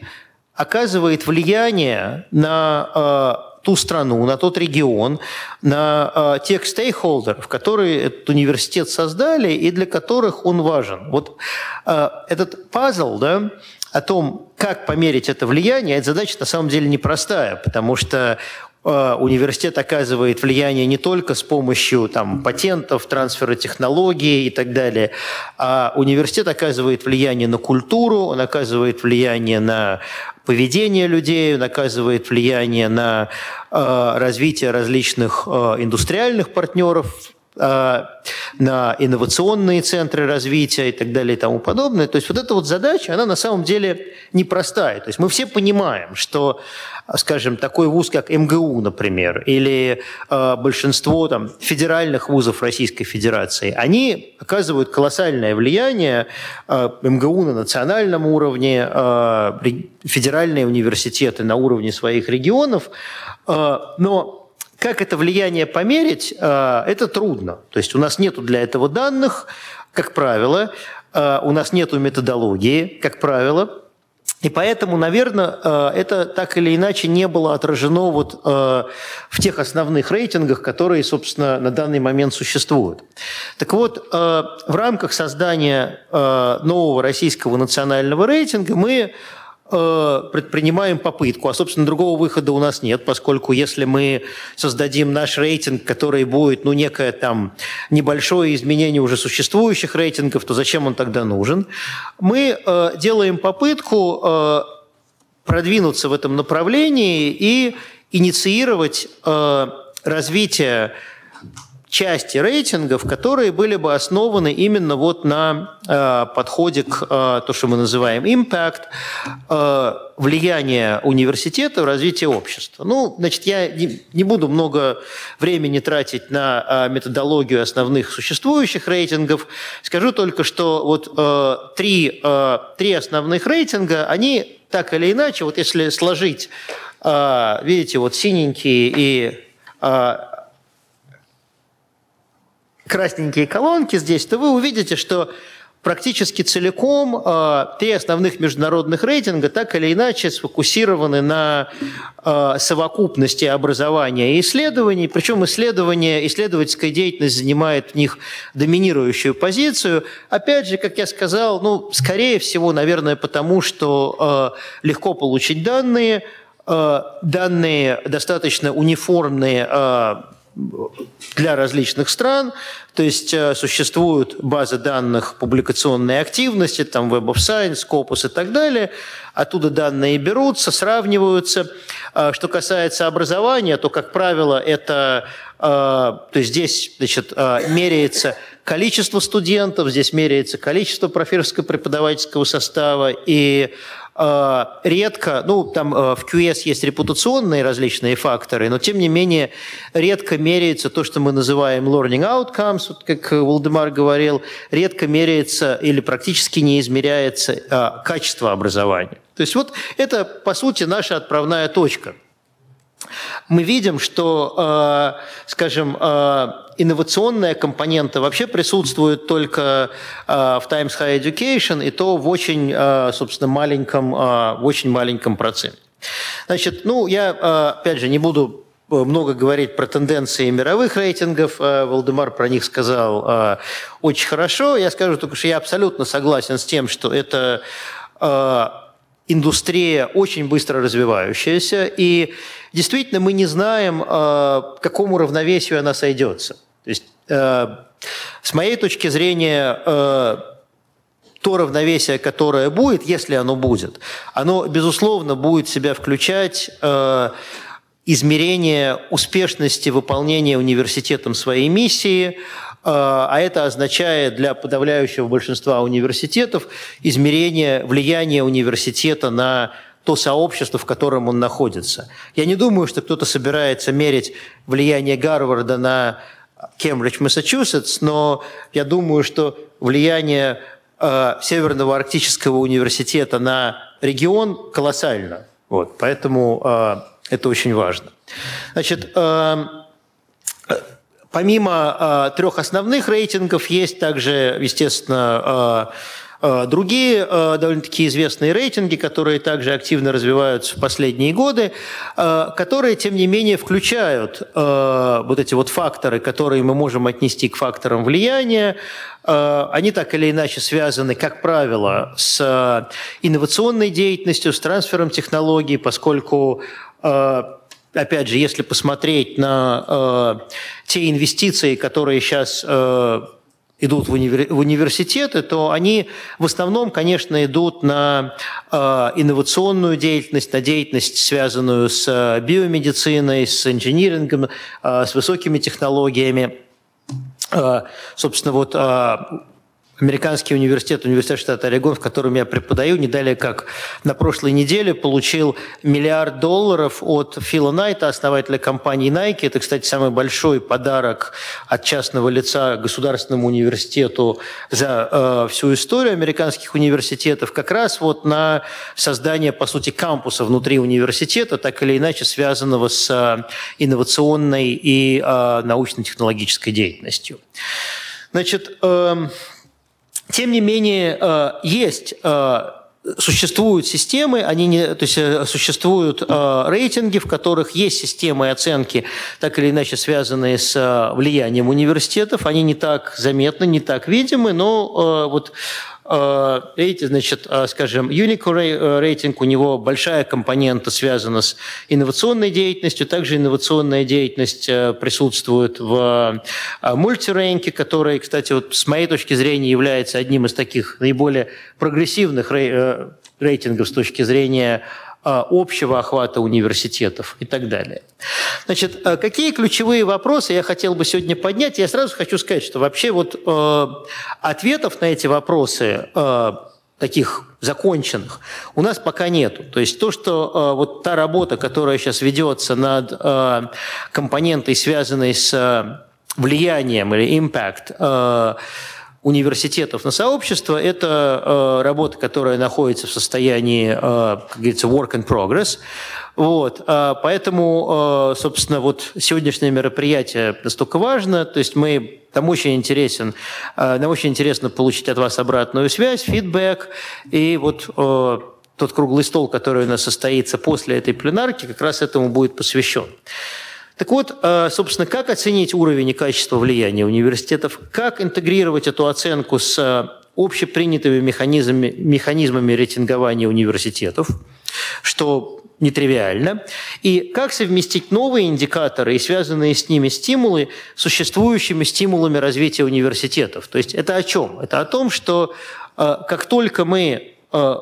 оказывает влияние на ту страну, на тот регион, на тех стейкхолдеров, которые этот университет создали и для которых он важен. Вот этот пазл, да, о том, как померить это влияние, эта задача на самом деле непростая, потому что университет оказывает влияние не только с помощью там, патентов, трансфера технологий и так далее, а университет оказывает влияние на культуру, он оказывает влияние на поведение людей, он оказывает влияние на э, развитие различных э, индустриальных партнеров, на инновационные центры развития и так далее и тому подобное. То есть вот эта вот задача, она на самом деле непростая. То есть мы все понимаем, что, скажем, такой вуз, как эм гэ у, например, или э, большинство там, федеральных вузов Российской Федерации, они оказывают колоссальное влияние э, эм гэ у на национальном уровне, э, федеральные университеты на уровне своих регионов, э, но как это влияние померить, это трудно. То есть у нас нету для этого данных, как правило, у нас нету методологии, как правило, и поэтому, наверное, это так или иначе не было отражено вот в тех основных рейтингах, которые, собственно, на данный момент существуют. Так вот, в рамках создания нового российского национального рейтинга мы предпринимаем попытку, а, собственно, другого выхода у нас нет, поскольку если мы создадим наш рейтинг, который будет, ну, некое там небольшое изменение уже существующих рейтингов, то зачем он тогда нужен? Мы э, делаем попытку э, продвинуться в этом направлении и инициировать э, развитие части рейтингов, которые были бы основаны именно вот на э, подходе к э, то, что мы называем impact, э, влияние университета в развитие общества. Ну, значит, я не, не буду много времени тратить на э, методологию основных существующих рейтингов. Скажу только, что вот э, три, э, три основных рейтинга, они так или иначе, вот если сложить, э, видите, вот синенькие и э, красненькие колонки здесь, то вы увидите, что практически целиком э, три основных международных рейтинга так или иначе сфокусированы на э, совокупности образования и исследований. Причем исследование, исследовательская деятельность занимает в них доминирующую позицию. Опять же, как я сказал, ну, скорее всего, наверное, потому что э, легко получить данные, э, данные достаточно униформные, э, для различных стран, то есть существуют базы данных публикационной активности, там Web of Science, Scopus и так далее, оттуда данные берутся, сравниваются. Что касается образования, то, как правило, это, то есть здесь, значит, меряется количество студентов, здесь меряется количество профессорского преподавательского состава и редко, ну, там в кью эс есть репутационные различные факторы, но, тем не менее, редко меряется то, что мы называем learning outcomes, вот как Вальдемар говорил, редко меряется или практически не измеряется а, качество образования. То есть вот это, по сути, наша отправная точка. Мы видим, что, скажем, инновационная компонента вообще присутствует только в Times Higher Education, и то в очень, собственно, маленьком, в очень маленьком проценте. Значит, ну, я, опять же, не буду много говорить про тенденции мировых рейтингов. Вальдемар про них сказал очень хорошо. Я скажу только, что я абсолютно согласен с тем, что это индустрия очень быстро развивающаяся, и действительно мы не знаем, к какому равновесию она сойдется. То есть, с моей точки зрения, то равновесие, которое будет, если оно будет, оно, безусловно, будет в себя включать измерение успешности выполнения университетом своей миссии, а это означает для подавляющего большинства университетов измерение влияния университета на то сообщество, в котором он находится. Я не думаю, что кто-то собирается мерить влияние Гарварда на Кембридж, Массачусетс, но я думаю, что влияние э, Северного Арктического университета на регион колоссально. Вот, поэтому э, это очень важно. Значит, э, Помимо э, трех основных рейтингов есть также, естественно, э, Другие довольно-таки известные рейтинги, которые также активно развиваются в последние годы, которые, тем не менее, включают вот эти вот факторы, которые мы можем отнести к факторам влияния. Они так или иначе связаны, как правило, с инновационной деятельностью, с трансфером технологий, поскольку... Опять же, если посмотреть на э, те инвестиции, которые сейчас э, идут в, универ... в университеты, то они в основном, конечно, идут на э, инновационную деятельность, на деятельность, связанную с биомедициной, с инжинирингом, э, с высокими технологиями. Э, собственно, вот... Э, Американский университет, университет штата Орегон, в котором я преподаю, не далее как на прошлой неделе получил миллиард долларов от Фила Найта, основателя компании Nike. Это, кстати, самый большой подарок от частного лица государственному университету за э, всю историю американских университетов, как раз вот на создание, по сути, кампуса внутри университета, так или иначе связанного с э, инновационной и э, научно-технологической деятельностью. Значит... Э, Тем не менее, есть, существуют системы, они не, то есть существуют рейтинги, в которых есть системы оценки, так или иначе связанные с влиянием университетов. Они не так заметны, не так видимы, но вот... Видите, значит, скажем, Unicorn рейтинг, у него большая компонента связана с инновационной деятельностью, также инновационная деятельность присутствует в мультирейнке, который, кстати, вот с моей точки зрения является одним из таких наиболее прогрессивных рейтингов с точки зрения общего охвата университетов и так далее. Значит, какие ключевые вопросы я хотел бы сегодня поднять? Я сразу хочу сказать, что вообще вот э, ответов на эти вопросы э, таких законченных у нас пока нету. То есть то, что э, вот та работа, которая сейчас ведется над э, компонентой, связанной с э, влиянием или impact э, университетов на сообщество, это э, работа, которая находится в состоянии, э, как говорится, work in progress. Вот, э, поэтому, э, собственно, вот сегодняшнее мероприятие настолько важно, то есть мы, нам очень интересен, э, нам очень интересно получить от вас обратную связь, фидбэк, и вот э, тот круглый стол, который у нас состоится после этой пленарки, как раз этому будет посвящен. Так вот, собственно, как оценить уровень и качество влияния университетов, как интегрировать эту оценку с общепринятыми механизмами, механизмами рейтингования университетов, что нетривиально, и как совместить новые индикаторы и связанные с ними стимулы с существующими стимулами развития университетов. То есть это о чем? Это о том, что как только мы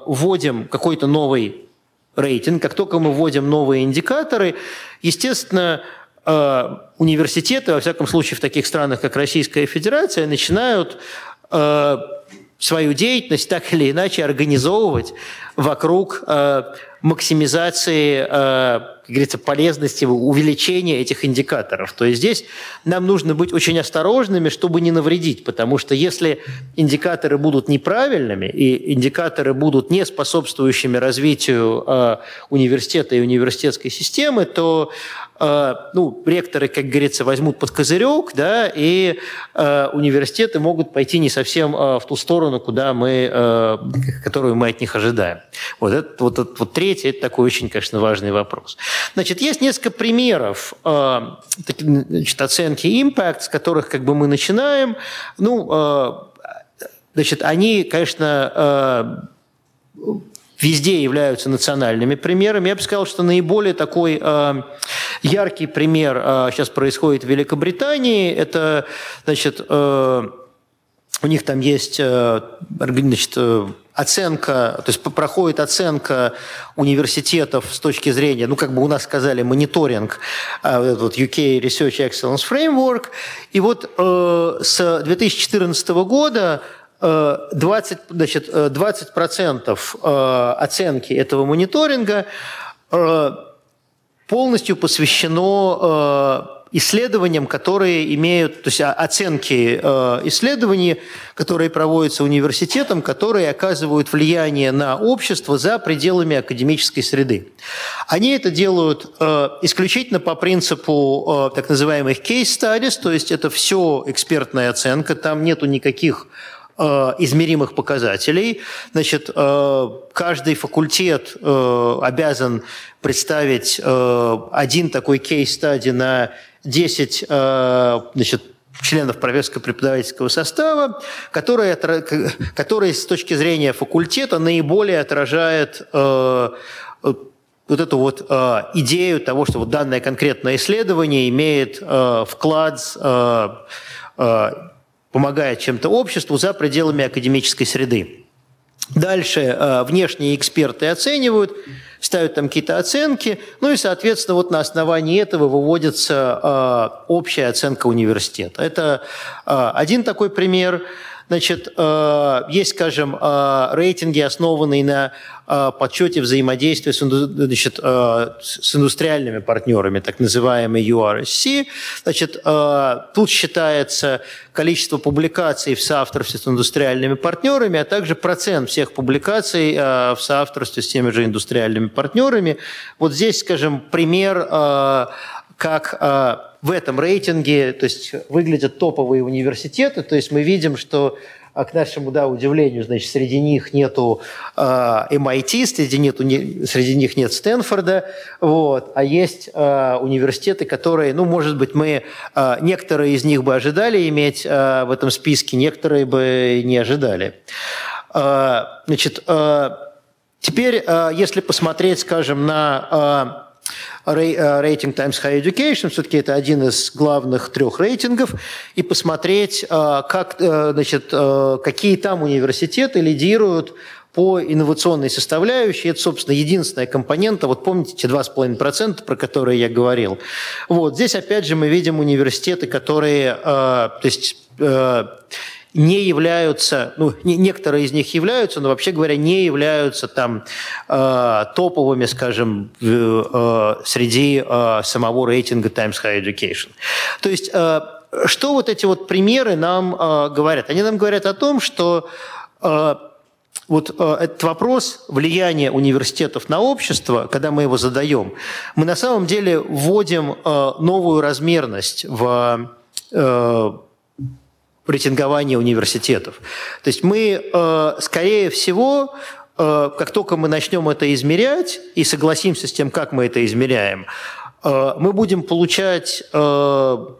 вводим какой-то новый рейтинг, как только мы вводим новые индикаторы, естественно, университеты, во всяком случае в таких странах, как Российская Федерация, начинают свою деятельность так или иначе организовывать вокруг максимизации, как говорится, полезности, увеличения этих индикаторов. То есть здесь нам нужно быть очень осторожными, чтобы не навредить, потому что если индикаторы будут неправильными и индикаторы будут не способствующими развитию университета и университетской системы, то ну, ректоры, как говорится, возьмут под козырек, да, и университеты могут пойти не совсем в ту сторону, куда мы, которую мы от них ожидаем. Вот это вот, вот, вот третье, это такой очень, конечно, важный вопрос. Значит, есть несколько примеров э, значит, оценки impact, с которых как бы мы начинаем. Ну, э, значит, они, конечно, э, везде являются национальными примерами. Я бы сказал, что наиболее такой э, яркий пример э, сейчас происходит в Великобритании. Это, значит, э, у них там есть, э, значит, э, оценка, то есть проходит оценка университетов с точки зрения, ну, как бы у нас сказали, мониторинг, вот ю кей Research Excellence Framework. И вот э, с две тысячи четырнадцатого года э, двадцать процентов оценки этого мониторинга э, полностью посвящено э, исследованиям, которые имеют, то есть оценки э, исследований, которые проводятся университетом, которые оказывают влияние на общество за пределами академической среды. Они это делают э, исключительно по принципу э, так называемых case studies, то есть это все экспертная оценка, там нету никаких измеримых показателей. Значит, каждый факультет обязан представить один такой кейс-стади на десять, значит, членов профессорско-преподавательского состава, которые, которые с точки зрения факультета наиболее отражают вот эту вот э, идею того, что вот данное конкретное исследование имеет э, вклад, э, э, помогает чем-то обществу за пределами академической среды. Дальше э, внешние эксперты оценивают, ставят там какие-то оценки, ну и, соответственно, вот на основании этого выводится э, общая оценка университета. Это э, один такой пример. Значит, есть, скажем, рейтинги, основанные на подсчете взаимодействия с, значит, с индустриальными партнерами, так называемый ю ар эс си. Значит, тут считается количество публикаций в соавторстве с индустриальными партнерами, а также процент всех публикаций в соавторстве с теми же индустриальными партнерами. Вот здесь, скажем, пример, как... В этом рейтинге, то есть, выглядят топовые университеты, то есть мы видим, что, к нашему, да, удивлению, значит, среди них нету э, эм ай ти, среди, нету, не, среди них нет Стэнфорда, вот, а есть э, университеты, которые, ну, может быть, мы э, некоторые из них бы ожидали иметь э, в этом списке, некоторые бы не ожидали. Э, значит, э, теперь, э, если посмотреть, скажем, на... Э, рейтинг Times Higher Education, все-таки это один из главных трех рейтингов, и посмотреть, как, значит, какие там университеты лидируют по инновационной составляющей. Это, собственно, единственная компонента. Вот помните те два с половиной процента, про которые я говорил. Вот. Здесь, опять же, мы видим университеты, которые... То есть, не являются, ну, не, некоторые из них являются, но вообще говоря, не являются там э, топовыми, скажем, э, э, среди э, самого рейтинга Times Higher Education. То есть, э, что вот эти вот примеры нам э, говорят? Они нам говорят о том, что э, вот э, этот вопрос влияния университетов на общество, когда мы его задаем, мы на самом деле вводим э, новую размерность в э, рейтингование университетов. То есть мы, скорее всего, как только мы начнем это измерять и согласимся с тем, как мы это измеряем, мы будем получать топовые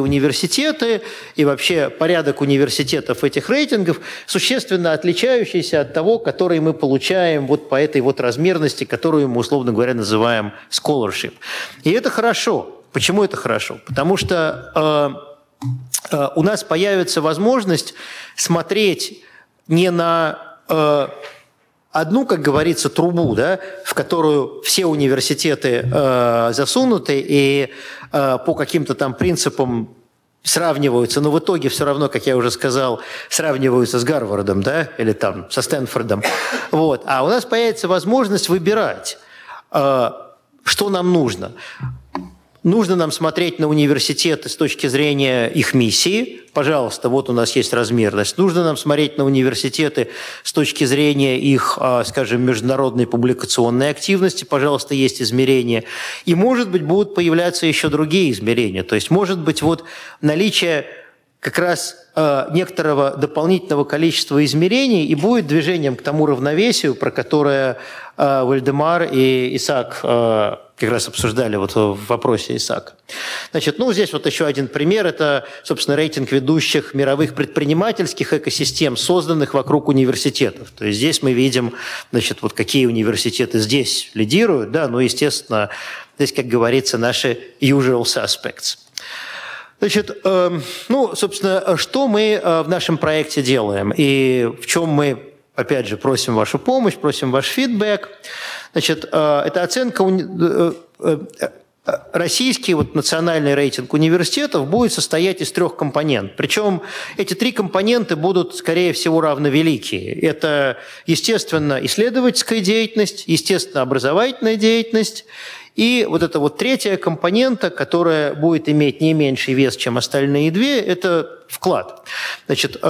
университеты и вообще порядок университетов этих рейтингов, существенно отличающийся от того, который мы получаем вот по этой вот размерности, которую мы, условно говоря, называем scholarship. И это хорошо. Почему это хорошо? Потому что... у нас появится возможность смотреть не на э, одну, как говорится, трубу, да, в которую все университеты э, засунуты и э, по каким-то там принципам сравниваются, но в итоге все равно, как я уже сказал, сравниваются с Гарвардом, да, или там со Стэнфордом. Вот. А у нас появится возможность выбирать, э, что нам нужно. Нужно нам смотреть на университеты с точки зрения их миссии. Пожалуйста, вот у нас есть размерность. Нужно нам смотреть на университеты с точки зрения их, скажем, международной публикационной активности. Пожалуйста, есть измерения. И, может быть, будут появляться еще другие измерения. То есть, может быть, вот наличие как раз некоторого дополнительного количества измерений и будет движением к тому равновесию, про которое Вальдемар и Исаак как раз обсуждали вот в вопросе Исаака. Значит, ну, здесь вот еще один пример. Это, собственно, рейтинг ведущих мировых предпринимательских экосистем, созданных вокруг университетов. То есть здесь мы видим, значит, вот какие университеты здесь лидируют, да, ну, естественно, здесь, как говорится, наши usual suspects. Значит, э, ну, собственно, что мы в нашем проекте делаем и в чем мы, опять же, просим вашу помощь, просим ваш фидбэк. Значит, это оценка, российский вот национальный рейтинг университетов будет состоять из трех компонент. Причем эти три компонента будут, скорее всего, равновеликие. Это, естественно, исследовательская деятельность, естественно, образовательная деятельность. И вот эта вот третья компонента, которая будет иметь не меньший вес, чем остальные две, это вклад. Значит,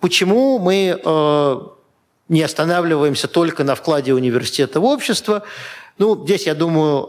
почему мы... не останавливаемся только на вкладе университета в общество. Ну, здесь, я думаю,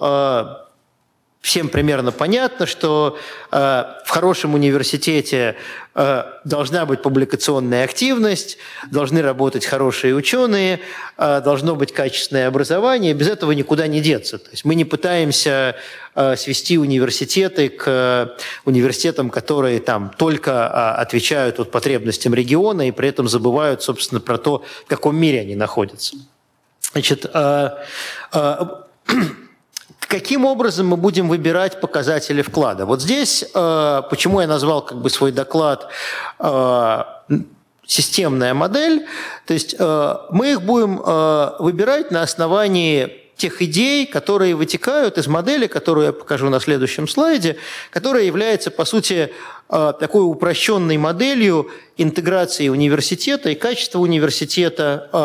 всем примерно понятно, что э, в хорошем университете э, должна быть публикационная активность, должны работать хорошие ученые, э, должно быть качественное образование, без этого никуда не деться. То есть мы не пытаемся э, свести университеты к э, университетам, которые там только э, отвечают вот, потребностям региона и при этом забывают, собственно, про то, в каком мире они находятся. Значит, э, э, каким образом мы будем выбирать показатели вклада? Вот здесь, э, почему я назвал как бы свой доклад э, «Системная модель», то есть э, мы их будем э, выбирать на основании тех идей, которые вытекают из модели, которую я покажу на следующем слайде, которая является, по сути, э, такой упрощенной моделью интеграции университета и качества университета э,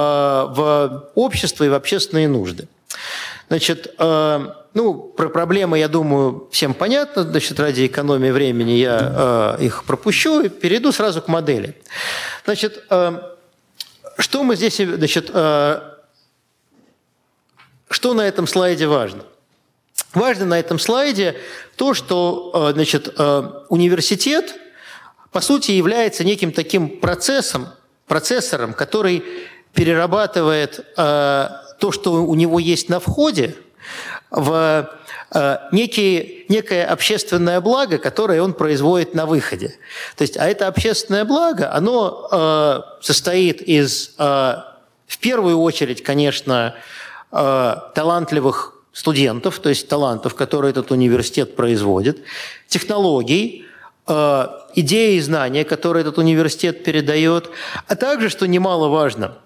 в общество и в общественные нужды. Значит, э, ну, про проблемы, я думаю, всем понятно. Значит, ради экономии времени я э, их пропущу и перейду сразу к модели. Значит, э, что мы здесь, значит, э, что на этом слайде важно? Важно на этом слайде то, что, э, значит, э, университет, по сути, является неким таким процессом, процессором, который перерабатывает э, то, что у него есть на входе, в э, некие, некое общественное благо, которое он производит на выходе. То есть, а это общественное благо, оно э, состоит из, э, в первую очередь, конечно, э, талантливых студентов, то есть талантов, которые этот университет производит, технологий, э, идеи и знания, которые этот университет передает, а также, что немаловажно,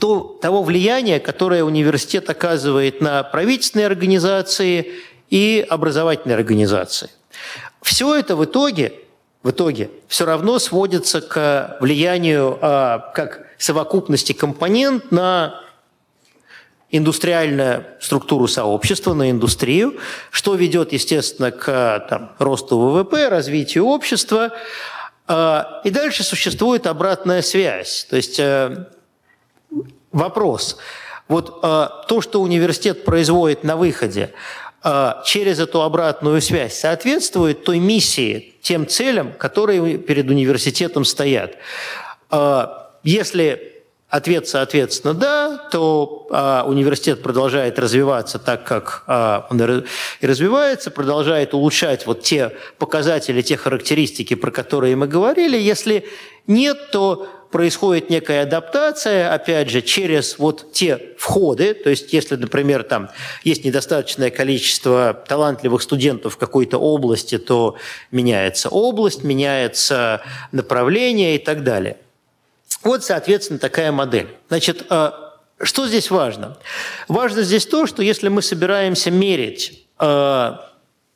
то, того влияния, которое университет оказывает на правительственные организации и образовательные организации. Все это в итоге, в итоге все равно сводится к влиянию а, как совокупности компонент на индустриальную структуру сообщества, на индустрию, что ведет, естественно, к там, росту ВВП, развитию общества. А, и дальше существует обратная связь. То есть вопрос. Вот э, то, что университет производит на выходе э, через эту обратную связь, соответствует той миссии, тем целям, которые перед университетом стоят. Э, если ответ, соответственно, да, то э, университет продолжает развиваться так, как э, он и развивается, продолжает улучшать вот те показатели, те характеристики, про которые мы говорили. Если нет, то происходит некая адаптация, опять же, через вот те входы, то есть если, например, там есть недостаточное количество талантливых студентов в какой-то области, то меняется область, меняется направление и так далее. Вот, соответственно, такая модель. Значит, что здесь важно? Важно здесь то, что если мы собираемся мерить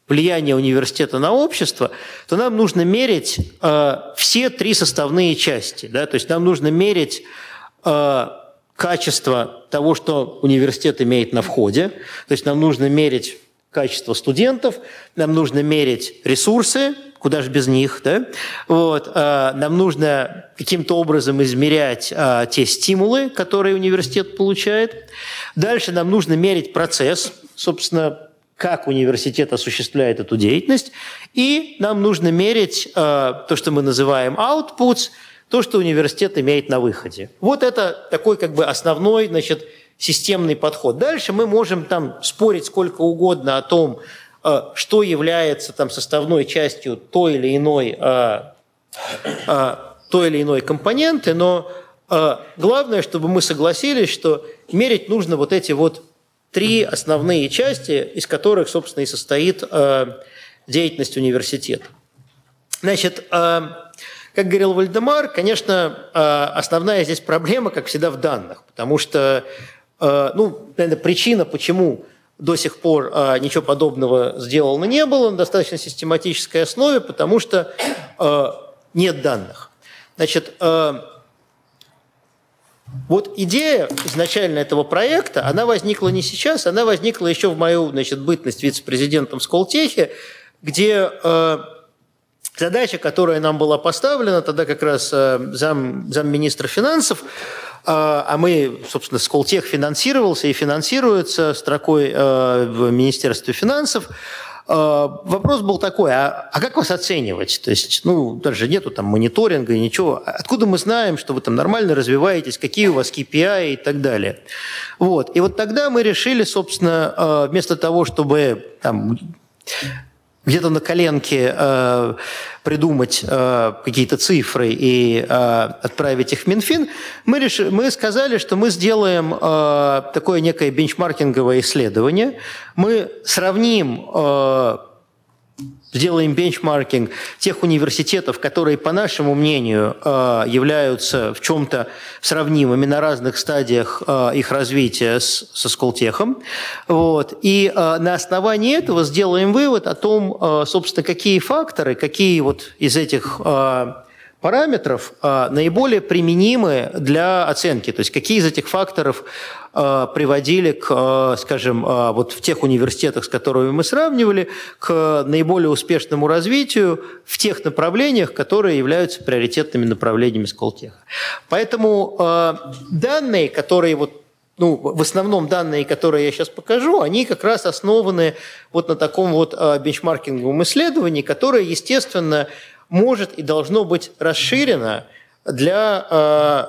влияние университета на общество, то нам нужно мерить э, все три составные части. Да? То есть нам нужно мерить э, качество того, что университет имеет на входе. То есть нам нужно мерить качество студентов, нам нужно мерить ресурсы, куда же без них. Да? Вот, э, нам нужно каким-то образом измерять э, те стимулы, которые университет получает. Дальше нам нужно мерить процесс, собственно, как университет осуществляет эту деятельность, и нам нужно мерить э, то, что мы называем outputs, то, что университет имеет на выходе. Вот это такой как бы основной, значит, системный подход. Дальше мы можем там спорить сколько угодно о том, э, что является там составной частью той или иной, э, э, той или иной компоненты, но э, главное, чтобы мы согласились, что мерить нужно вот эти вот три основные части, из которых, собственно, и состоит э, деятельность университета. Значит, э, как говорил Вальдемар, конечно, э, основная здесь проблема, как всегда, в данных, потому что, э, ну, наверное, причина, почему до сих пор э, ничего подобного сделано не было на достаточно систематической основе, потому что э, нет данных. Значит, э, вот идея изначально этого проекта, она возникла не сейчас, она возникла еще в мою, значит, бытность вице-президентом Сколтехе, где э, задача, которая нам была поставлена, тогда как раз э, зам, замминистра финансов, э, а мы, собственно, Сколтех финансировался и финансируется строкой э, в Министерстве финансов, Вопрос был такой, а, а как вас оценивать? То есть, ну, даже нету там мониторинга, ничего. Откуда мы знаем, что вы там нормально развиваетесь, какие у вас кей пи ай и так далее? Вот. И вот тогда мы решили, собственно, вместо того, чтобы там где-то на коленке э, придумать э, какие-то цифры и э, отправить их в Минфин, мы, реш... мы сказали, что мы сделаем э, такое некое бенчмаркинговое исследование. Мы сравним, э, сделаем бенчмаркинг тех университетов, которые, по нашему мнению, э, являются в чем-то сравнимыми на разных стадиях э, их развития с, со Сколтехом. Вот. И э, на основании этого сделаем вывод о том, э, собственно, какие факторы, какие вот из этих э, параметров э, наиболее применимы для оценки. То есть какие из этих факторов э, приводили к, э, скажем, э, вот в тех университетах, с которыми мы сравнивали, к наиболее успешному развитию в тех направлениях, которые являются приоритетными направлениями Сколтеха. Поэтому э, данные, которые вот, ну, в основном данные, которые я сейчас покажу, они как раз основаны вот на таком вот э, бенчмаркинговом исследовании, которое, естественно, может и должно быть расширено для э,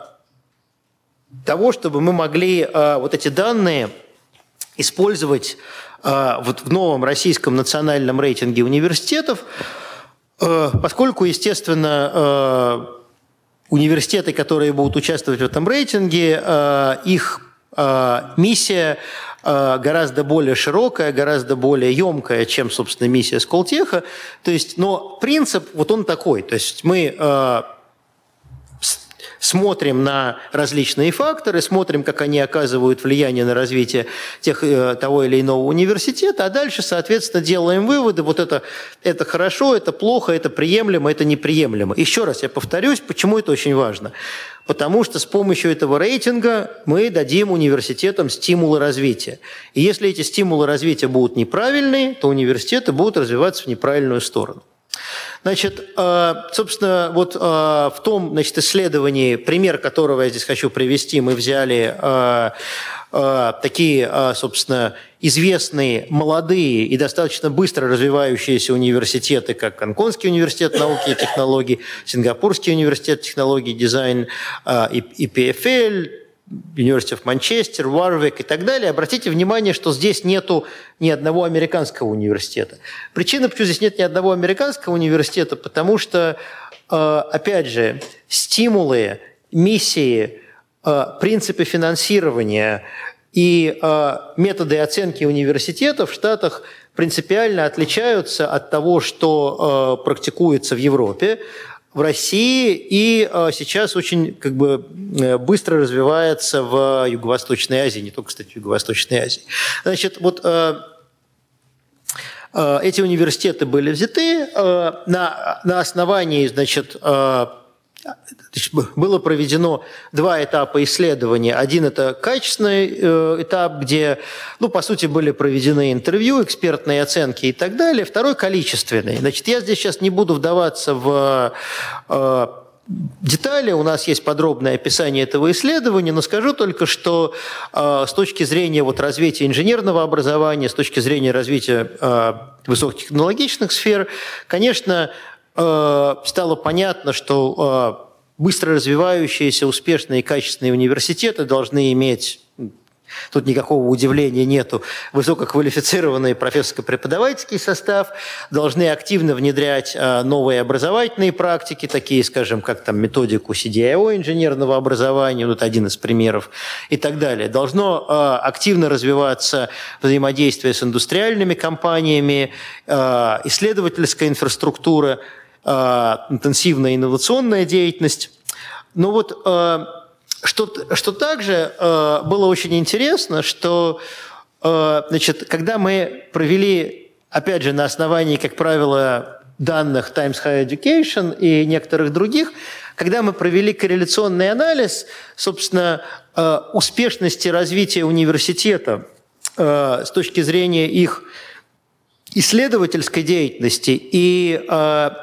того, чтобы мы могли э, вот эти данные использовать э, вот в новом российском национальном рейтинге университетов, э, поскольку, естественно, э, университеты, которые будут участвовать в этом рейтинге, э, их э, миссия гораздо более широкая, гораздо более емкая, чем, собственно, миссия Сколтеха. То есть, но принцип вот он такой. То есть мы э, смотрим на различные факторы, смотрим, как они оказывают влияние на развитие тех, э, того или иного университета, а дальше, соответственно, делаем выводы. Вот это, это хорошо, это плохо, это приемлемо, это неприемлемо. Еще раз я повторюсь, почему это очень важно. Потому что с помощью этого рейтинга мы дадим университетам стимулы развития. И если эти стимулы развития будут неправильные, то университеты будут развиваться в неправильную сторону. Значит, собственно, вот в том, значит, исследовании, пример которого я здесь хочу привести, мы взяли такие, собственно, известные, молодые и достаточно быстро развивающиеся университеты, как Гонконгский университет науки и технологий, Сингапурский университет технологий и дизайн, и пи эф эл, University of Manchester, Warwick и так далее. Обратите внимание, что здесь нету ни одного американского университета. Причина, почему здесь нет ни одного американского университета, потому что, опять же, стимулы, миссии, принципы финансирования и методы оценки университетов в Штатах принципиально отличаются от того, что практикуется в Европе, в России, и сейчас очень как бы быстро развивается в Юго-Восточной Азии, не только, кстати, в Юго-Восточной Азии. Значит, вот эти университеты были взяты на, на основании, значит, было проведено два этапа исследования. Один – это качественный этап, где, ну, по сути, были проведены интервью, экспертные оценки и так далее. Второй – количественный. Значит, я здесь сейчас не буду вдаваться в э, детали. У нас есть подробное описание этого исследования, но скажу только, что э, с точки зрения вот, развития инженерного образования, с точки зрения развития э, высокотехнологичных сфер, конечно, стало понятно, что быстро развивающиеся, успешные и качественные университеты должны иметь, тут никакого удивления нету, высококвалифицированный профессорско-преподавательский состав, должны активно внедрять новые образовательные практики, такие, скажем, как там методику си ди ай о инженерного образования, вот один из примеров, и так далее. Должно активно развиваться взаимодействие с индустриальными компаниями, исследовательская инфраструктура, интенсивная инновационная деятельность. Но вот что, что также было очень интересно, что, значит, когда мы провели, опять же, на основании, как правило, данных Times Higher Education и некоторых других, когда мы провели корреляционный анализ, собственно, успешности развития университета с точки зрения их исследовательской деятельности и э,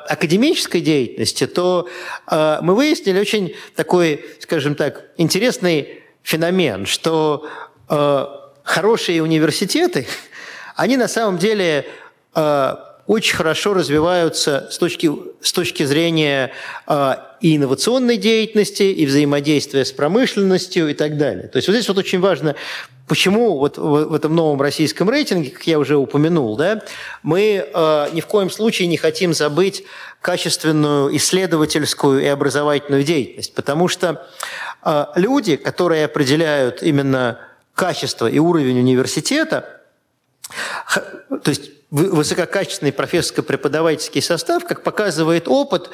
академической деятельности, то э, мы выяснили очень такой, скажем так, интересный феномен, что э, хорошие университеты, они на самом деле очень хорошо развиваются с точки, с точки зрения э, и инновационной деятельности, и взаимодействия с промышленностью и так далее. То есть вот здесь вот очень важно, почему вот в, в этом новом российском рейтинге, как я уже упомянул, да, мы э, ни в коем случае не хотим забыть качественную исследовательскую и образовательную деятельность, потому что э, люди, которые определяют именно качество и уровень университета, то есть высококачественный профессорско-преподавательский состав, как показывает опыт,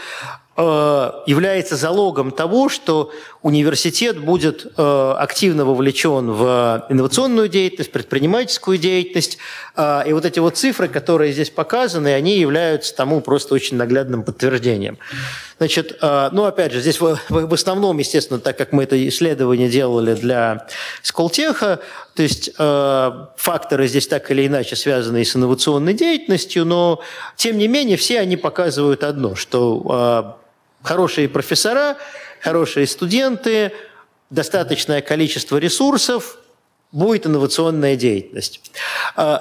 является залогом того, что университет будет активно вовлечен в инновационную деятельность, предпринимательскую деятельность. И вот эти вот цифры, которые здесь показаны, они являются тому просто очень наглядным подтверждением. Значит, ну опять же, здесь в основном, естественно, так как мы это исследование делали для Сколтеха, то есть факторы здесь так или иначе связаны с инновационной деятельностью, но тем не менее все они показывают одно, что хорошие профессора, хорошие студенты, достаточное количество ресурсов, будет инновационная деятельность.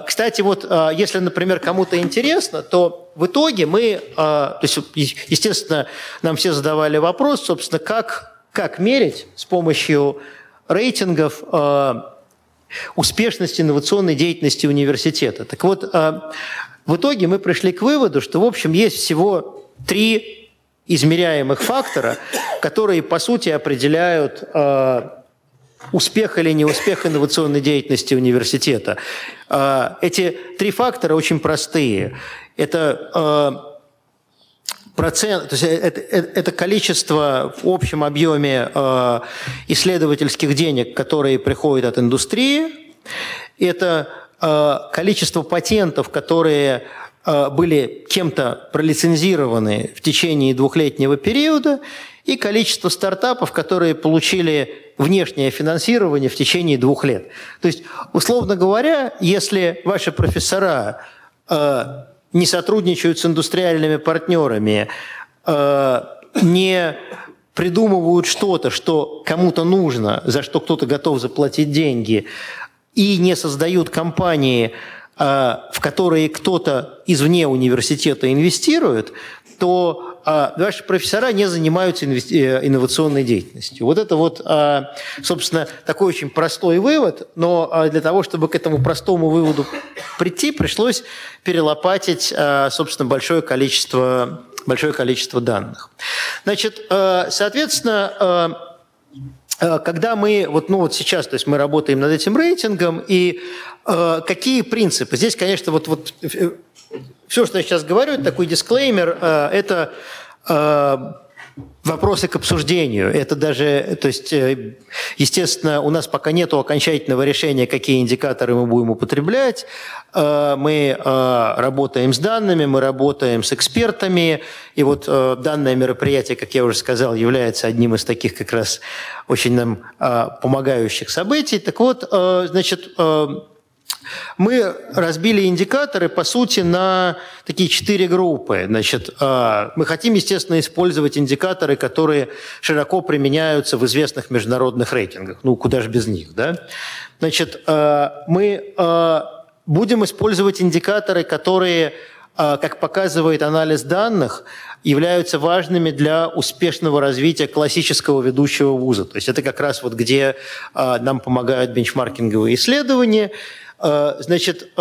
Кстати, вот если, например, кому-то интересно, то в итоге мы, то есть, естественно, нам все задавали вопрос, собственно, как, как мерить с помощью рейтингов успешность инновационной деятельности университета. Так вот, в итоге мы пришли к выводу, что, в общем, есть всего три измеряемых фактора, которые, по сути, определяют успех или неуспех инновационной деятельности университета. Эти три фактора очень простые. Это, процент, то есть это, это количество в общем объеме исследовательских денег, которые приходят от индустрии. Это количество патентов, которые были кем-то пролицензированы в течение двухлетнего периода. И количество стартапов, которые получили внешнее финансирование в течение двух лет. То есть, условно говоря, если ваши профессора э, не сотрудничают с индустриальными партнерами, э, не придумывают что-то, что кому-то нужно, за что кто-то готов заплатить деньги, и не создают компании, э, в которые кто-то извне университета инвестирует, то ваши профессора не занимаются инновационной деятельностью. Вот это вот, собственно, такой очень простой вывод, но для того, чтобы к этому простому выводу прийти, пришлось перелопатить, собственно, большое количество, большое количество данных. Значит, соответственно, когда мы, вот, ну, вот сейчас, то есть мы работаем над этим рейтингом, и какие принципы? Здесь, конечно, вот... вот все, что я сейчас говорю, это такой дисклеймер, это вопросы к обсуждению. Это даже, то есть, естественно, у нас пока нет окончательного решения, какие индикаторы мы будем употреблять. Мы работаем с данными, мы работаем с экспертами. И вот данное мероприятие, как я уже сказал, является одним из таких как раз очень нам помогающих событий. Так вот, значит... Мы разбили индикаторы, по сути, на такие четыре группы. Значит, мы хотим, естественно, использовать индикаторы, которые широко применяются в известных международных рейтингах. Ну, куда же без них, да? Значит, мы будем использовать индикаторы, которые, как показывает анализ данных, являются важными для успешного развития классического ведущего вуза. То есть это как раз вот где нам помогают бенчмаркинговые исследования. Значит,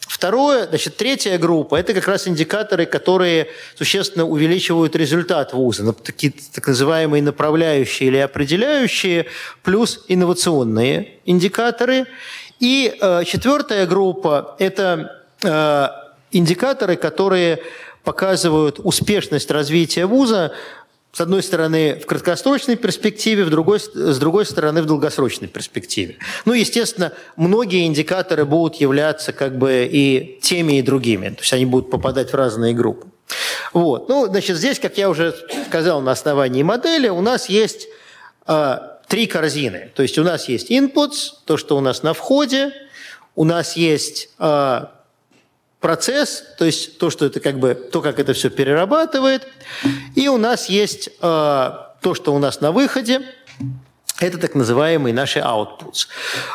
второе, значит, третья группа – это как раз индикаторы, которые существенно увеличивают результат вуза, такие так называемые направляющие или определяющие, плюс инновационные индикаторы. И четвертая группа – это индикаторы, которые показывают успешность развития вуза, с одной стороны, в краткосрочной перспективе, в другой, с другой стороны, в долгосрочной перспективе. Ну, естественно, многие индикаторы будут являться как бы и теми, и другими. То есть они будут попадать в разные группы. Вот. Ну, значит, здесь, как я уже сказал, на основании модели у нас есть э, три корзины. То есть у нас есть inputs, то, что у нас на входе, у нас есть... Э, процесс, то есть то, что это как бы, то, как это все перерабатывает. И у нас есть э, то, что у нас на выходе, Это так называемые наши outputs.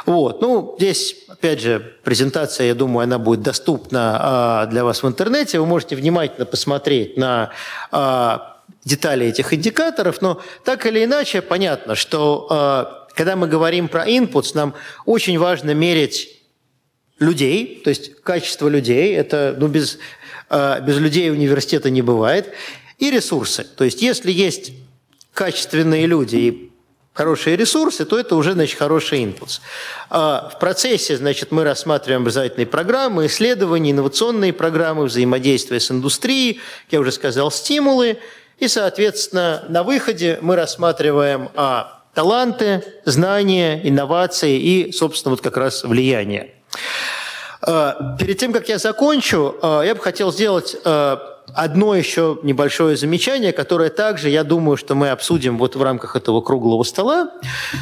Вот. Ну, здесь, опять же, презентация, я думаю, она будет доступна э, для вас в интернете. Вы можете внимательно посмотреть на э, детали этих индикаторов, но так или иначе понятно, что э, когда мы говорим про inputs, нам очень важно мерить людей, то есть качество людей. Это, ну, без, э, без людей университета не бывает. И ресурсы. То есть если есть качественные люди и хорошие ресурсы, то это уже, значит, хороший инпутс. В процессе, значит, мы рассматриваем образовательные программы, исследования, инновационные программы, взаимодействие с индустрией, я уже сказал, стимулы. И, соответственно, на выходе мы рассматриваем а, таланты, знания, инновации и, собственно, вот как раз влияние. А, перед тем, как я закончу, а, я бы хотел сделать... А, Одно еще небольшое замечание, которое также, я думаю, что мы обсудим вот в рамках этого круглого стола,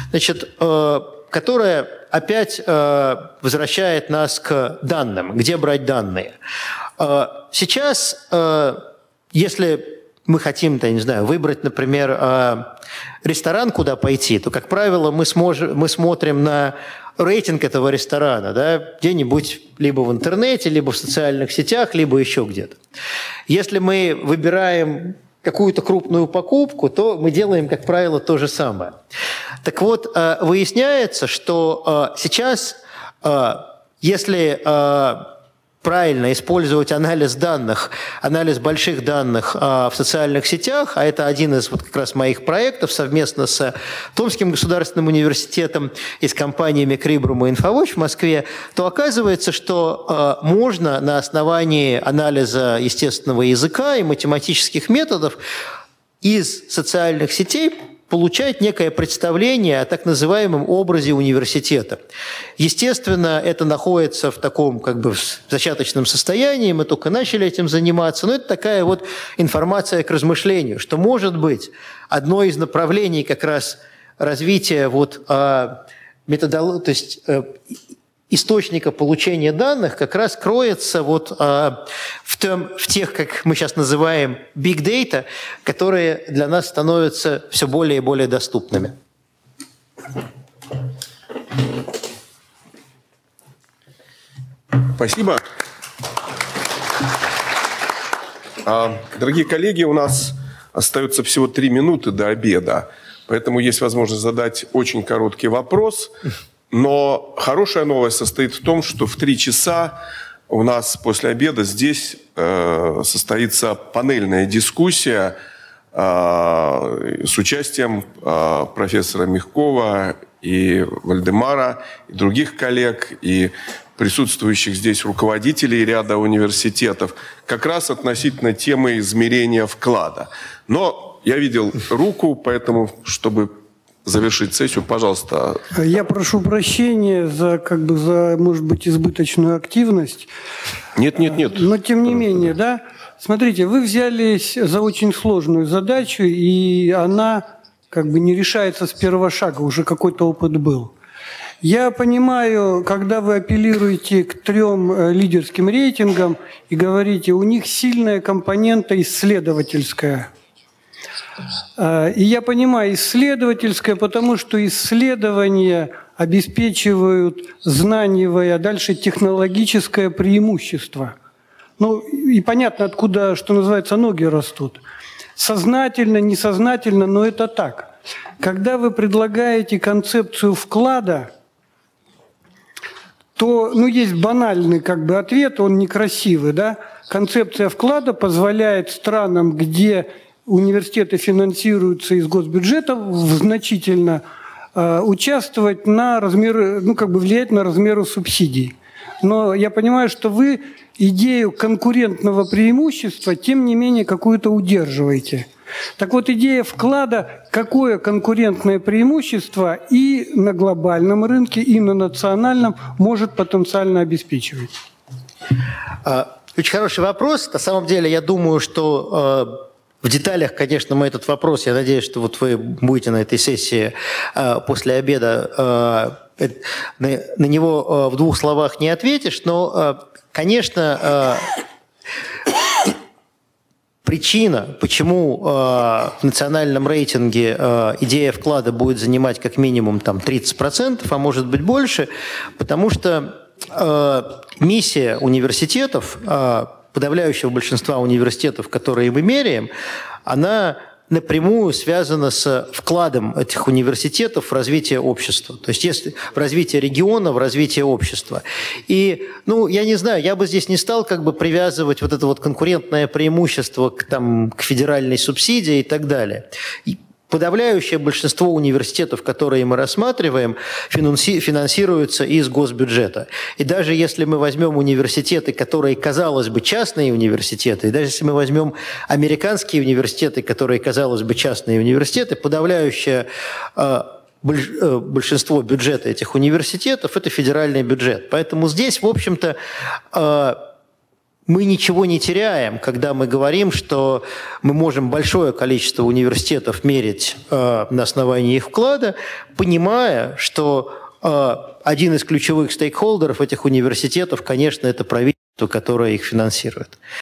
значит, э, которое опять э, возвращает нас к данным, где брать данные. Э, сейчас, э, если мы хотим, я не знаю, выбрать, например, э, ресторан, куда пойти, то, как правило, мы, сможем, мы смотрим на рейтинг этого ресторана, да, где-нибудь либо в интернете, либо в социальных сетях, либо еще где-то. Если мы выбираем какую-то крупную покупку, то мы делаем, как правило, то же самое. Так вот, выясняется, что сейчас, если правильно использовать анализ данных, анализ больших данных а, в социальных сетях, а это один из вот как раз моих проектов совместно с Томским государственным университетом и с компаниями Крибрум и Инфовоч в Москве, то оказывается, что а, можно на основании анализа естественного языка и математических методов из социальных сетей получать некое представление о так называемом образе университета. Естественно, это находится в таком как бы зачаточном состоянии, мы только начали этим заниматься, но это такая вот информация к размышлению, что, может быть, одно из направлений как раз развития вот, методолог... то есть, источника получения данных как раз кроется вот а, в, тем, в тех, как мы сейчас называем, big data, которые для нас становятся все более и более доступными. Спасибо. Дорогие коллеги, у нас остается всего три минуты до обеда, поэтому есть возможность задать очень короткий вопрос. Но хорошая новость состоит в том, что в три часа у нас после обеда здесь э, состоится панельная дискуссия э, с участием э, профессора Мягкова и Вальдемара, и других коллег, и присутствующих здесь руководителей ряда университетов, как раз относительно темы измерения вклада. Но я видел руку, поэтому, чтобы... завершить сессию, пожалуйста. Я прошу прощения за, как бы, за, может быть, избыточную активность. Нет, нет, нет. Но тем не менее, да. Смотрите, вы взялись за очень сложную задачу, и она как бы не решается с первого шага, уже какой-то опыт был. Я понимаю, когда вы апеллируете к трем лидерским рейтингам и говорите, у них сильная компонента исследовательская. И я понимаю, исследовательское, потому что исследования обеспечивают знаниевое, а дальше технологическое преимущество. Ну, и понятно, откуда, что называется, ноги растут. Сознательно, несознательно, но это так. Когда вы предлагаете концепцию вклада, то, ну, есть банальный как бы ответ, он некрасивый, да? Концепция вклада позволяет странам, где... университеты финансируются из госбюджета значительно, э, участвовать на размер, ну, как бы влиять на размеры субсидий. Но я понимаю, что вы идею конкурентного преимущества, тем не менее, какую-то удерживаете. Так вот, идея вклада, какое конкурентное преимущество и на глобальном рынке, и на национальном может потенциально обеспечивать? Очень хороший вопрос. На самом деле, я думаю, что... Э, В деталях, конечно, мы этот вопрос, я надеюсь, что вот вы будете на этой сессии э, после обеда, э, на, на него э, в двух словах не ответишь, но, э, конечно, э, Причина, почему э, в национальном рейтинге э, идея вклада будет занимать как минимум там, тридцать процентов, а может быть больше, потому что э, миссия университетов, э, подавляющего большинства университетов, которые мы меряем, она напрямую связано с вкладом этих университетов в развитие общества. То есть если, в развитие региона, в развитие общества. И, ну, я не знаю, я бы здесь не стал как бы привязывать вот это вот конкурентное преимущество к, там, к федеральной субсидии и так далее. И подавляющее большинство университетов, которые мы рассматриваем, финанси- финансируются из госбюджета. И даже если мы возьмем университеты, которые, казалось бы, частные университеты, и даже если мы возьмем американские университеты, которые, казалось бы, частные университеты, подавляющее э, больш- э, большинство бюджета этих университетов – это федеральный бюджет. Поэтому здесь, в общем-то, э, мы ничего не теряем, когда мы говорим, что мы можем большое количество университетов мерить э, на основании их вклада, понимая, что э, один из ключевых стейкхолдеров этих университетов, конечно, это правительство, которое их финансирует.